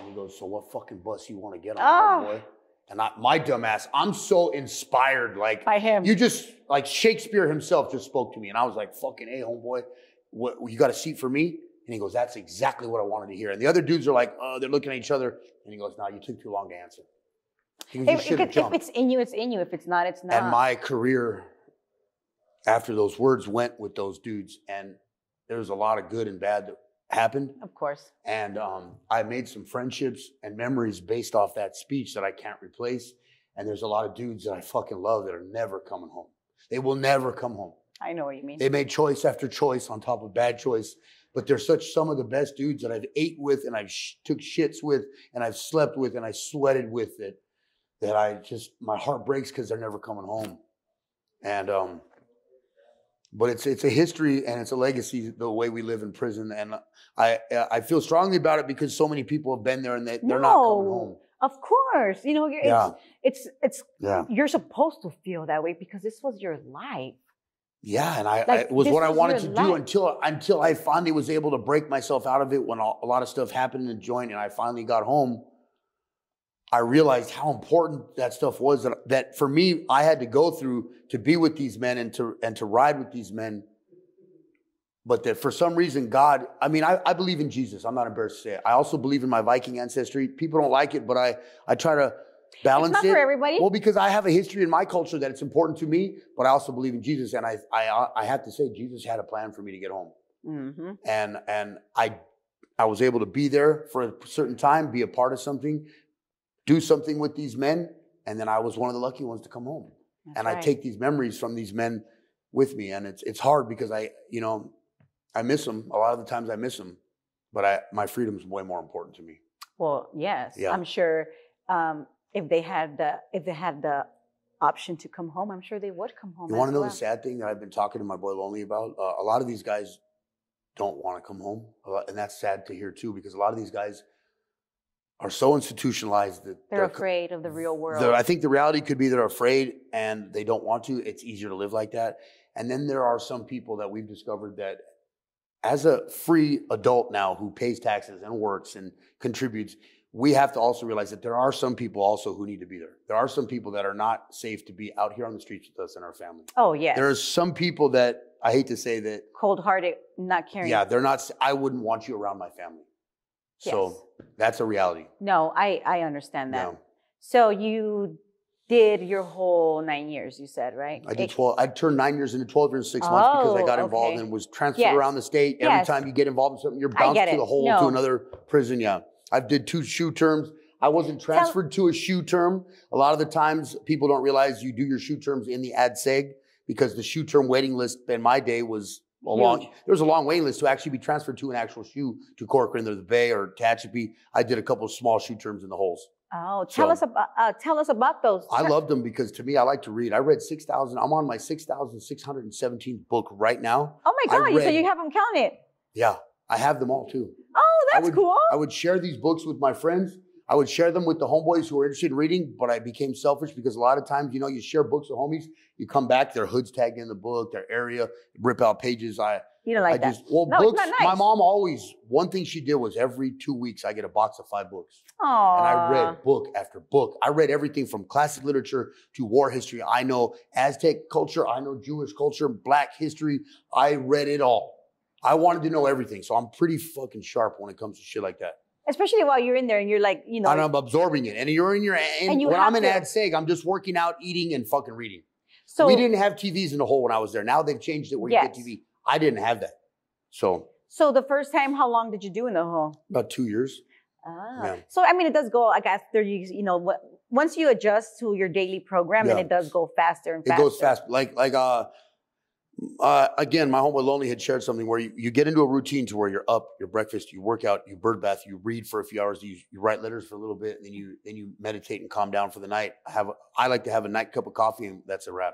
and he goes, "So what fucking bus you want to get on, oh. boy?" And I, my dumb ass, I'm so inspired, like by him. You just like Shakespeare himself just spoke to me, and I was like, "Fucking hey, homeboy, what, you got a seat for me?" And he goes, "That's exactly what I wanted to hear." And the other dudes are like, "Oh," they're looking at each other, and he goes, "No, nah, you took too long to answer." He goes, if, you could, if it's in you, it's in you. If it's not, it's not. And my career, after those words, went with those dudes, and there was a lot of good and bad that happened. Of course. And um, I made some friendships and memories based off that speech that I can't replace. And there's a lot of dudes that I fucking love that are never coming home. They will never come home. I know what you mean. They made choice after choice on top of bad choice, but they're such some of the best dudes that I've ate with, and I've sh- took shits with, and I've slept with, and I sweated with it, that I just, my heart breaks because they're never coming home. And, um, But it's it's a history and it's a legacy, the way we live in prison, and I I feel strongly about it because so many people have been there and they, they're no, not coming home. Of course, you know, it's yeah. it's it's yeah. you're supposed to feel that way because this was your life. Yeah, and I, like, I it was what was I wanted to life. do until until I finally was able to break myself out of it when a lot of stuff happened in the joint and I finally got home. I realized how important that stuff was that, that for me, I had to go through to be with these men and to and to ride with these men. But that for some reason, God, I mean, I, I believe in Jesus. I'm not embarrassed to say it. I also believe in my Viking ancestry. People don't like it, but I, I try to balance it. It's not for everybody. Well, because I have a history in my culture that it's important to me, but I also believe in Jesus. And I, I, I have to say, Jesus had a plan for me to get home. Mm-hmm. And and I I was able to be there for a certain time, be a part of something, do something with these men, and then I was one of the lucky ones to come home. That's and right. I take these memories from these men with me, and it's it's hard because I, you know, I miss them. A lot of the times I miss them, but I, my freedom is way more important to me. Well, yes, yeah. I'm sure um, if they had the if they had the option to come home, I'm sure they would come home. You want to know well. the sad thing that I've been talking to my boy Lonely about? Uh, a lot of these guys don't want to come home, and that's sad to hear too, because a lot of these guys are so institutionalized that they're, they're afraid of the real world. I think the reality could be they're afraid and they don't want to. It's easier to live like that. And then there are some people that we've discovered that as a free adult now who pays taxes and works and contributes, we have to also realize that there are some people also who need to be there. There are some people that are not safe to be out here on the streets with us and our family. Oh, yes. There are some people that, I hate to say that. Cold-hearted, not caring. Yeah, they're not, I wouldn't want you around my family. Yes. So that's a reality. No, I, I understand that. No. So you did your whole nine years, you said, right? I did twelve. I turned nine years into twelve years, six oh, months because I got involved okay. and was transferred yes. around the state. Every yes. time you get involved in something, you're bounced to the hole no. to another prison, yeah. I did two shoe terms. I wasn't transferred so, to a shoe term. A lot of the times people don't realize you do your shoe terms in the ADSEG because the shoe term waiting list in my day was a long, there was a long waiting list to actually be transferred to an actual shoe to Corcoran or the Bay or Tehachapi. I did a couple of small shoe terms in the holes. Oh, tell so, us about uh, tell us about those. I loved them because to me, I like to read. I read six thousand. I'm on my six thousand six hundred seventeenth book right now. Oh my God, read, so you have them counted. Yeah, I have them all too. Oh, that's I would, cool. I would share these books with my friends. I would share them with the homeboys who were interested in reading, but I became selfish because a lot of times, you know, you share books with homies, you come back, their hood's tagged in the book, their area, rip out pages. I You don't like I that. Just, well, no, books, it's not nice. My mom always, one thing she did was every two weeks, I get a box of five books. Aww. And I read book after book. I read everything from classic literature to war history. I know Aztec culture. I know Jewish culture, Black history. I read it all. I wanted to know everything. So I'm pretty fucking sharp when it comes to shit like that. Especially while you're in there and you're like, you know. And I'm absorbing it. And you're in your, and, and you when I'm in ADSEG, I'm just working out, eating, and fucking reading. So we didn't have T Vs in the hole when I was there. Now they've changed it where yes. you get T V. I didn't have that. So. So the first time, how long did you do in the hole? About two years. Ah. Yeah. So, I mean, it does go, I guess, thirty, you know, what, once you adjust to your daily program yeah. and it does go faster and faster. It goes fast. Like, like, uh. Uh, again, my homeboy Lonely had shared something where you, you get into a routine to where you're up, your breakfast, you work out, you bird bath, you read for a few hours, you, you write letters for a little bit, and then you then you meditate and calm down for the night. I have I like to have a night cup of coffee, and that's a wrap.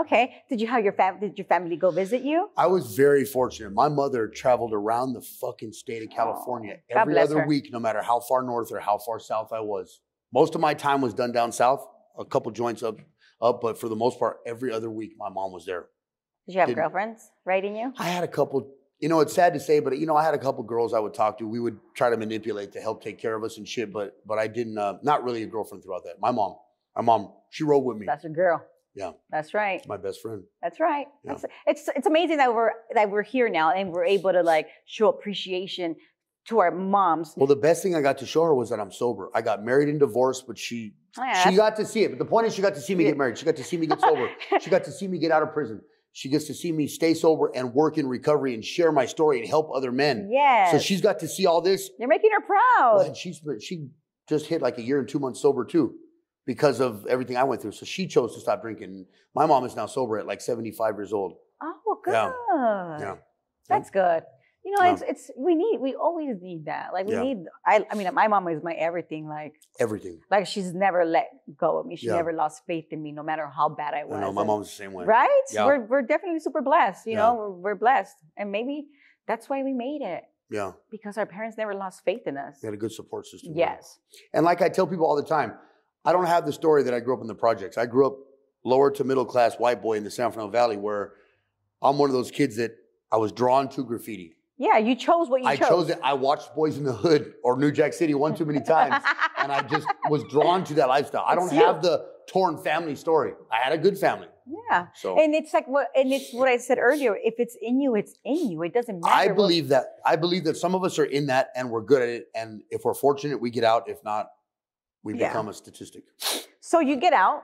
Okay. Did you have your fam- Did your family go visit you? I was very fortunate. My mother traveled around the fucking state of California oh, every other her. week, no matter how far north or how far south I was. Most of my time was done down south, a couple joints up up, but for the most part, every other week my mom was there. Did you have Did, girlfriends writing you? I had a couple, you know, it's sad to say, but you know, I had a couple girls I would talk to. We would try to manipulate to help take care of us and shit, but but I didn't, uh, not really a girlfriend throughout that. My mom, my mom, she rode with me. That's a girl. Yeah. That's right. It's my best friend. That's right. Yeah. That's, it's it's amazing that we're, that we're here now and we're able to like show appreciation to our moms. Well, the best thing I got to show her was that I'm sober. I got married and divorced, but she, oh, yeah, she got to see it. But the point is she got to see me get married. She got to see me get sober. She got to see me get out of prison. She gets to see me stay sober and work in recovery and share my story and help other men. Yeah. So she's got to see all this. You're making her proud. Well, and she's she just hit like a year and two months sober too because of everything I went through. So she chose to stop drinking. My mom is now sober at like seventy-five years old. Oh, good. Yeah. yeah. That's good. You know, yeah. it's it's we need we always need that. Like we yeah. need I I mean my mom is my everything, like everything. Like she's never let go of me. She yeah. never lost faith in me, no matter how bad I was. I know, my and, mom's the same way. Right? Yeah. We're we're definitely super blessed, you yeah. know, we're, we're blessed. And maybe that's why we made it. Yeah. Because our parents never lost faith in us. They had a good support system. Yes. Right? And like I tell people all the time, I don't have the story that I grew up in the projects. I grew up lower to middle class white boy in the San Fernando Valley where I'm one of those kids that I was drawn to graffiti. Yeah, you chose what you I chose. I chose it. I watched Boys in the Hood or New Jack City one too many times, and I just was drawn to that lifestyle. I don't it's have you. the torn family story. I had a good family. Yeah, so. and it's like what, and it's what I said earlier. If it's in you, it's in you. It doesn't matter. I believe what, that. I believe that some of us are in that, and we're good at it. And if we're fortunate, we get out. If not, we yeah. become a statistic. So you get out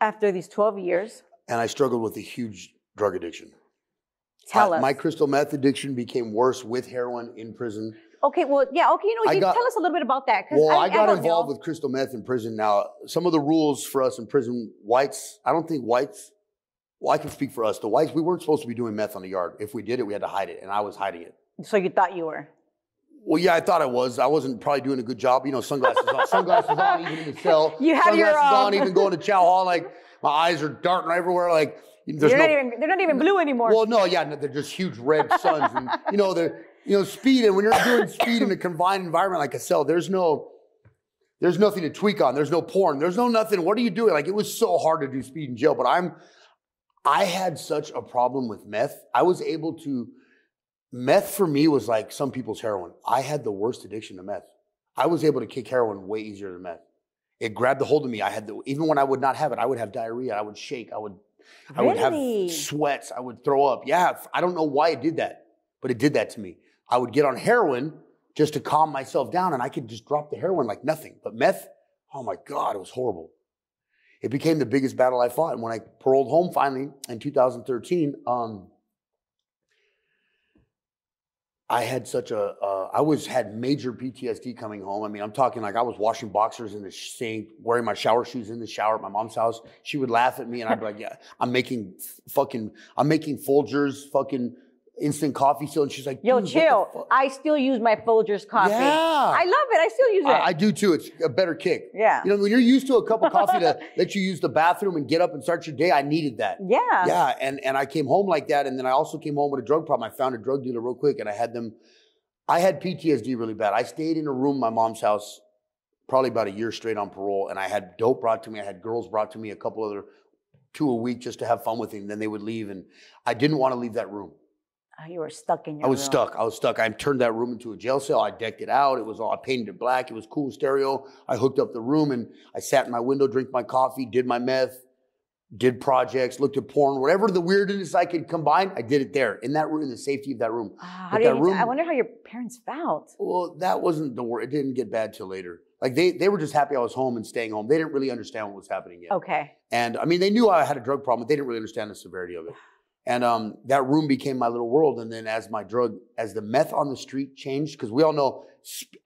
after these twelve years, and I struggled with a huge drug addiction. Tell I, us. My crystal meth addiction became worse with heroin in prison. Okay, well, yeah, okay, you know, you got, tell us a little bit about that. Well, I, I got I involved know. with crystal meth in prison. Now, some of the rules for us in prison, whites, I don't think whites, well, I can speak for us. The whites, we weren't supposed to be doing meth on the yard. If we did it, we had to hide it, and I was hiding it. So you thought you were? Well, yeah, I thought I was. I wasn't probably doing a good job. You know, sunglasses on, sunglasses on, even in the cell. You have sunglasses your own. on, even going to chow hall. Like, my eyes are darting everywhere. Like, there's no, not even, they're not even blue anymore. Well, no, yeah, no, they're just huge red suns. And, you know, they're, you know, speed, and when you're doing speed in a confined environment like a cell, there's no, there's nothing to tweak on. There's no porn. There's no nothing. What are you doing? Like, it was so hard to do speed in jail, but I'm, I had such a problem with meth. I was able to, meth for me was like some people's heroin. I had the worst addiction to meth. I was able to kick heroin way easier than meth. It grabbed a hold of me. I had the, even when I would not have it, I would have diarrhea. I would shake. I would, really? I would have sweats. I would throw up. Yeah. I don't know why it did that, but it did that to me. I would get on heroin just to calm myself down, and I could just drop the heroin like nothing. But meth, oh my God, it was horrible. It became the biggest battle I fought. And when I paroled home finally in two thousand thirteen, um, I had such a, uh, I was had major P T S D coming home. I mean, I'm talking like I was washing boxers in the sink, wearing my shower shoes in the shower at my mom's house. She would laugh at me, and I'd be like, yeah, I'm making fucking, I'm making Folgers fucking, instant coffee still, and she's like, yo, chill. I still use my Folgers coffee. Yeah. I love it. I still use it. I, I do too. It's a better kick. Yeah. You know, when you're used to a cup of coffee to let you use the bathroom and get up and start your day, I needed that. Yeah. Yeah. And and I came home like that, and then I also came home with a drug problem. I found a drug dealer real quick, and I had them. I had P T S D really bad. I stayed in a room in my mom's house probably about a year straight on parole, and I had dope brought to me. I had girls brought to me, a couple other, two a week just to have fun with them. Then they would leave, and I didn't want to leave that room. Oh, you were stuck in your I was room. stuck. I was stuck. I turned that room into a jail cell. I decked it out. It was all, I painted it black. It was cool stereo. I hooked up the room, and I sat in my window, drank my coffee, did my meth, did projects, looked at porn, whatever the weirdness I could combine, I did it there in that room, in the safety of that room. Uh, how did that you, room I wonder how your parents felt. Well, that wasn't the word. It didn't get bad till later. Like they, they were just happy I was home and staying home. They didn't really understand what was happening yet. Okay. And I mean, they knew I had a drug problem, but they didn't really understand the severity of it. And um, that room became my little world. And then as my drug, as the meth on the street changed, because we all know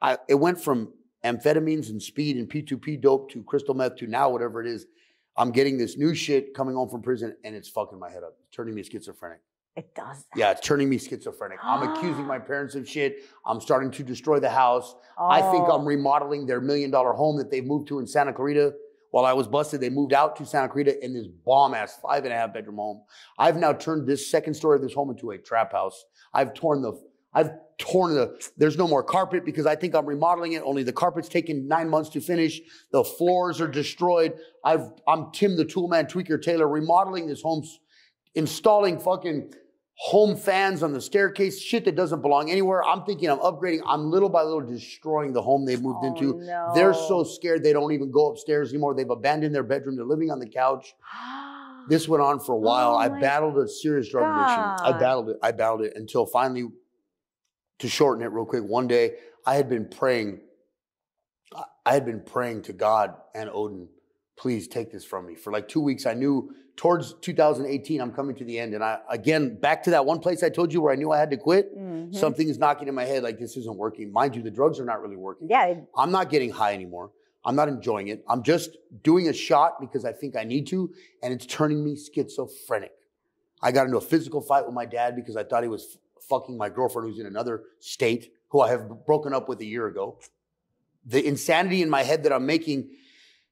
I, it went from amphetamines and speed and P two P dope to crystal meth to now whatever it is. I'm getting this new shit coming home from prison, and it's fucking my head up. It's turning me schizophrenic. It does that. Yeah, it's turning me schizophrenic. I'm accusing my parents of shit. I'm starting to destroy the house. Oh. I think I'm remodeling their million dollar home that they moved to in Santa Clarita. While I was busted, they moved out to Santa Clarita in this bomb-ass five and a half bedroom home. I've now turned this second story of this home into a trap house. I've torn the, I've torn the, there's no more carpet because I think I'm remodeling it. Only the carpet's taken nine months to finish. The floors are destroyed. I've, I'm Tim the Toolman, Tweaker Taylor, remodeling this home, installing fucking home fans on the staircase, shit that doesn't belong anywhere. I'm thinking I'm upgrading. I'm little by little destroying the home they've moved oh, into. No. They're so scared they don't even go upstairs anymore. They've abandoned their bedroom. They're living on the couch. This went on for a while. Oh, I battled a serious drug God. addiction. I battled it. I battled it until finally, to shorten it real quick, one day I had been praying. I had been praying to God and Odin, please take this from me. For like two weeks, I knew towards two thousand eighteen, I'm coming to the end. And I, again, back to that one place I told you where I knew I had to quit. Mm-hmm. Something is knocking in my head like this isn't working. Mind you, the drugs are not really working. Yeah. I'm not getting high anymore. I'm not enjoying it. I'm just doing a shot because I think I need to. And it's turning me schizophrenic. I got into a physical fight with my dad because I thought he was fucking my girlfriend who's in another state, who I have broken up with a year ago. The insanity in my head that I'm making.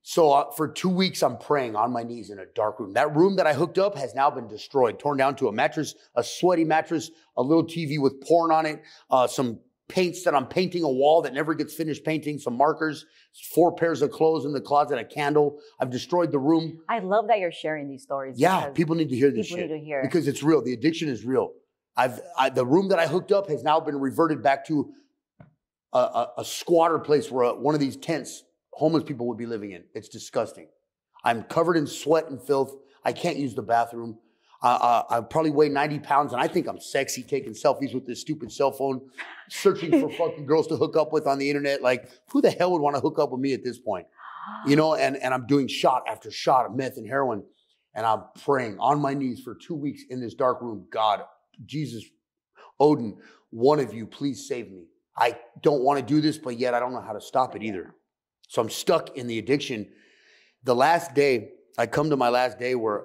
So uh, for two weeks, I'm praying on my knees in a dark room. That room that I hooked up has now been destroyed, torn down to a mattress, a sweaty mattress, a little T V with porn on it, uh, some paints that I'm painting a wall that never gets finished painting, some markers, four pairs of clothes in the closet, a candle. I've destroyed the room. I love that you're sharing these stories. Yeah, people need to hear this shit. People need to hear. Because it's real. The addiction is real. I've I, the room that I hooked up has now been reverted back to a, a, a squatter place where uh, one of these tents homeless people would be living in. It's disgusting. I'm covered in sweat and filth. I can't use the bathroom. Uh, uh, I probably weigh ninety pounds, and I think I'm sexy taking selfies with this stupid cell phone, searching for fucking girls to hook up with on the internet. Like, who the hell would want to hook up with me at this point? You know, and, and I'm doing shot after shot of meth and heroin, and I'm praying on my knees for two weeks in this dark room. God, Jesus, Odin, one of you, please save me. I don't want to do this, but yet I don't know how to stop it either. So I'm stuck in the addiction. The last day, I come to my last day where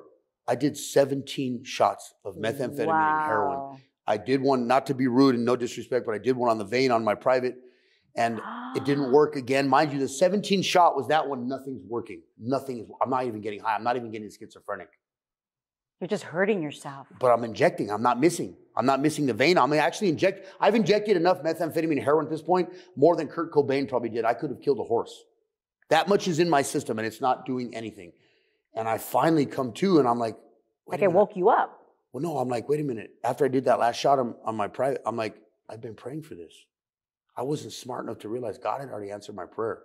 I did seventeen shots of methamphetamine wow. and heroin. I did one, not to be rude and no disrespect, but I did one on the vein on my private, and it didn't work again. Mind you, the seventeen shot was that one, nothing's working. Nothing is, I'm not even getting high. I'm not even getting schizophrenic. You're just hurting yourself. But I'm injecting, I'm not missing. I'm not missing the vein. I'm actually inject, I've injected enough methamphetamine and heroin at this point, more than Kurt Cobain probably did. I could have killed a horse. That much is in my system and it's not doing anything. And I finally come to and I'm like, like it woke you up. Well, no, I'm like, wait a minute. After I did that last shot on, on my private, I'm like, I've been praying for this. I wasn't smart enough to realize God had already answered my prayer.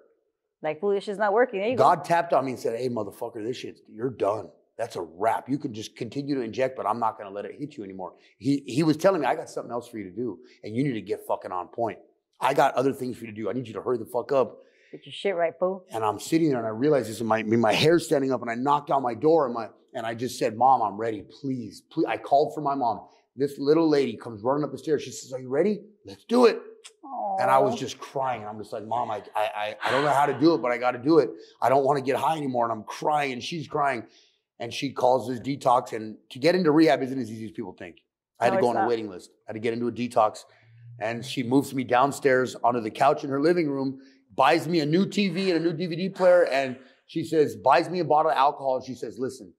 Like, well, this shit's not working. There you God go. Tapped on me and said, hey, motherfucker, this shit, you're done. That's a wrap. You can just continue to inject, but I'm not going to let it hit you anymore. He, he was telling me, I got something else for you to do, and you need to get fucking on point. I got other things for you to do. I need you to hurry the fuck up. Get your shit right, fool. And I'm sitting there, and I realized this, and my, my hair's standing up, and I knocked on my door, and, my, and I just said, Mom, I'm ready. Please, please. I called for my mom. This little lady comes running up the stairs. She says, are you ready? Let's do it. Aww. And I was just crying. I'm just like, Mom, I, I, I don't know how to do it, but I got to do it. I don't want to get high anymore. And I'm crying, and she's crying. And she calls this detox. And to get into rehab isn't as easy as people think. I had no, to go on not. a waiting list. I had to get into a detox. And she moves me downstairs onto the couch in her living room, buys me a new T V and a new D V D player. And she says, buys me a bottle of alcohol. And she says, listen,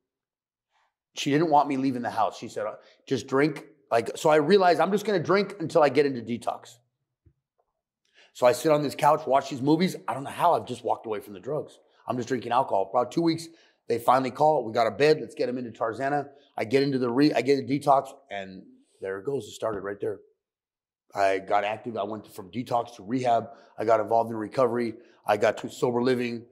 she didn't want me leaving the house. She said, just drink. Like, so I realized I'm just going to drink until I get into detox. So I sit on this couch, watch these movies. I don't know how I've just walked away from the drugs. I'm just drinking alcohol. For about two weeks, they finally call. We got a bed. Let's get him into Tarzana. I get into the re, I get a detox, and there it goes. It started right there. I got active. I went from detox to rehab. I got involved in recovery. I got to sober living.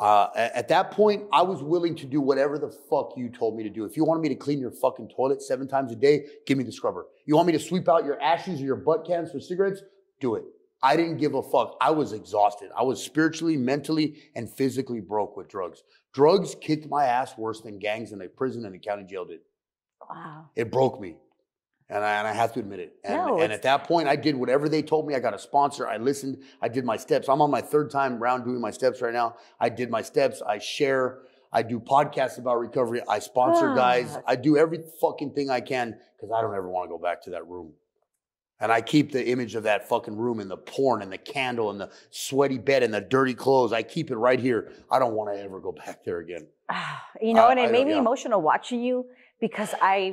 Uh, at that point, I was willing to do whatever the fuck you told me to do. If you wanted me to clean your fucking toilet seven times a day, give me the scrubber. You want me to sweep out your ashes or your butt cans for cigarettes? Do it. I didn't give a fuck. I was exhausted. I was spiritually, mentally, and physically broke with drugs. Drugs kicked my ass worse than gangs in a prison and the county jail did. Wow. It broke me. And I, and I have to admit it. And, no, and at that point, I did whatever they told me. I got a sponsor. I listened. I did my steps. I'm on my third time round doing my steps right now. I did my steps. I share. I do podcasts about recovery. I sponsor oh. guys. I do every fucking thing I can because I don't ever want to go back to that room. And I keep the image of that fucking room and the porn and the candle and the sweaty bed and the dirty clothes. I keep it right here. I don't want to ever go back there again. You know, I, and it I made me yeah. emotional watching you because I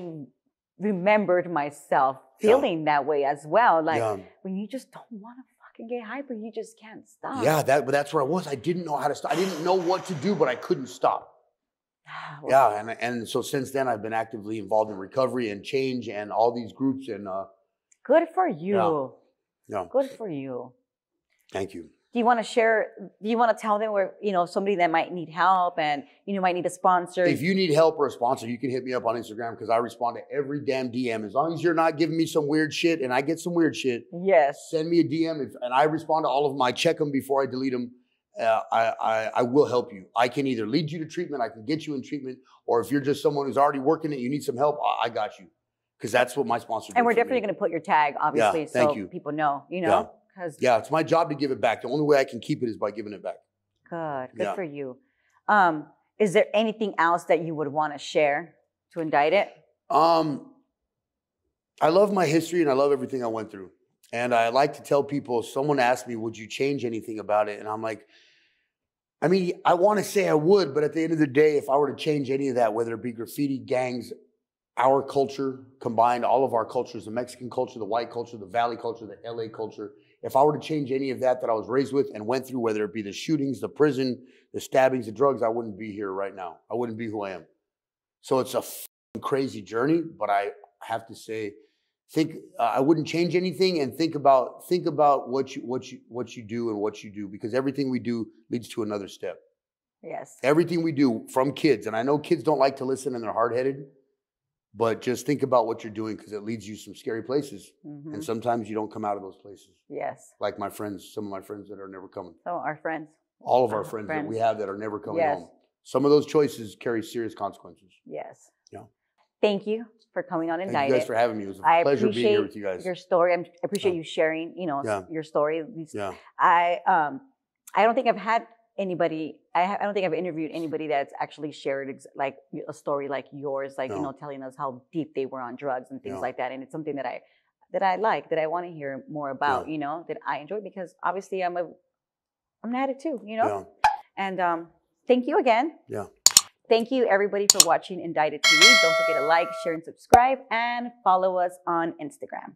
remembered myself feeling yeah. that way as well. Like yeah. when you just don't want to fucking get high, but you just can't stop. Yeah, that, but that's where I was. I didn't know how to stop. I didn't know what to do, but I couldn't stop. Well, yeah, and, and so since then, I've been actively involved in recovery and change and all these groups and... uh Good for you. No. no. Good for you. Thank you. Do you want to share, do you want to tell them where, you know, somebody that might need help and, you know, might need a sponsor? If you need help or a sponsor, you can hit me up on Instagram because I respond to every damn D M. As long as you're not giving me some weird shit and I get some weird shit. Yes. Send me a D M if, and I respond to all of them. I check them before I delete them. Uh, I, I, I will help you. I can either lead you to treatment, I can get you in treatment, or if you're just someone who's already working it, you need some help, I, I got you. Because that's what my sponsor did. And we're definitely going to put your tag, obviously, yeah, thank so you. people know, you know? Yeah. yeah, it's my job to give it back. The only way I can keep it is by giving it back. Good. Good yeah. for you. Um, is there anything else that you would want to share to indict it? Um, I love my history and I love everything I went through. And I like to tell people, someone asked me, would you change anything about it? And I'm like, I mean, I want to say I would, but at the end of the day, if I were to change any of that, whether it be graffiti, gangs, our culture combined, all of our cultures, the Mexican culture, the white culture, the Valley culture, the L A culture. If I were to change any of that that I was raised with and went through, whether it be the shootings, the prison, the stabbings, the drugs, I wouldn't be here right now. I wouldn't be who I am. So it's a f***ing crazy journey, but I have to say, think uh, I wouldn't change anything, and think about think about what you what you what you do and what you do, because everything we do leads to another step. Yes. Everything we do from kids, and I know kids don't like to listen and they're hard-headed. But just think about what you're doing because it leads you some scary places. Mm-hmm. And sometimes you don't come out of those places. Yes. Like my friends, some of my friends that are never coming. Oh, our friends. All of our, our friends, friends that we have that are never coming yes. home. Some of those choices carry serious consequences. Yes. Yeah. thank you for coming on Indicted. Thank you guys for having me. It was a I pleasure being here with you guys. Your story. I appreciate yeah. you sharing, you know, yeah. your story. Yeah. I um, I don't think I've had anybody. I, ha I don't think I've interviewed anybody that's actually shared ex like a story like yours, like no. you know, telling us how deep they were on drugs and things no. like that. And it's something that I that I like, that I want to hear more about. Yeah. You know, that I enjoy because obviously I'm a I'm an addict too. You know, yeah. and um, thank you again. Yeah. Thank you, everybody, for watching Indicted T V. Don't forget to like, share, and subscribe, and follow us on Instagram.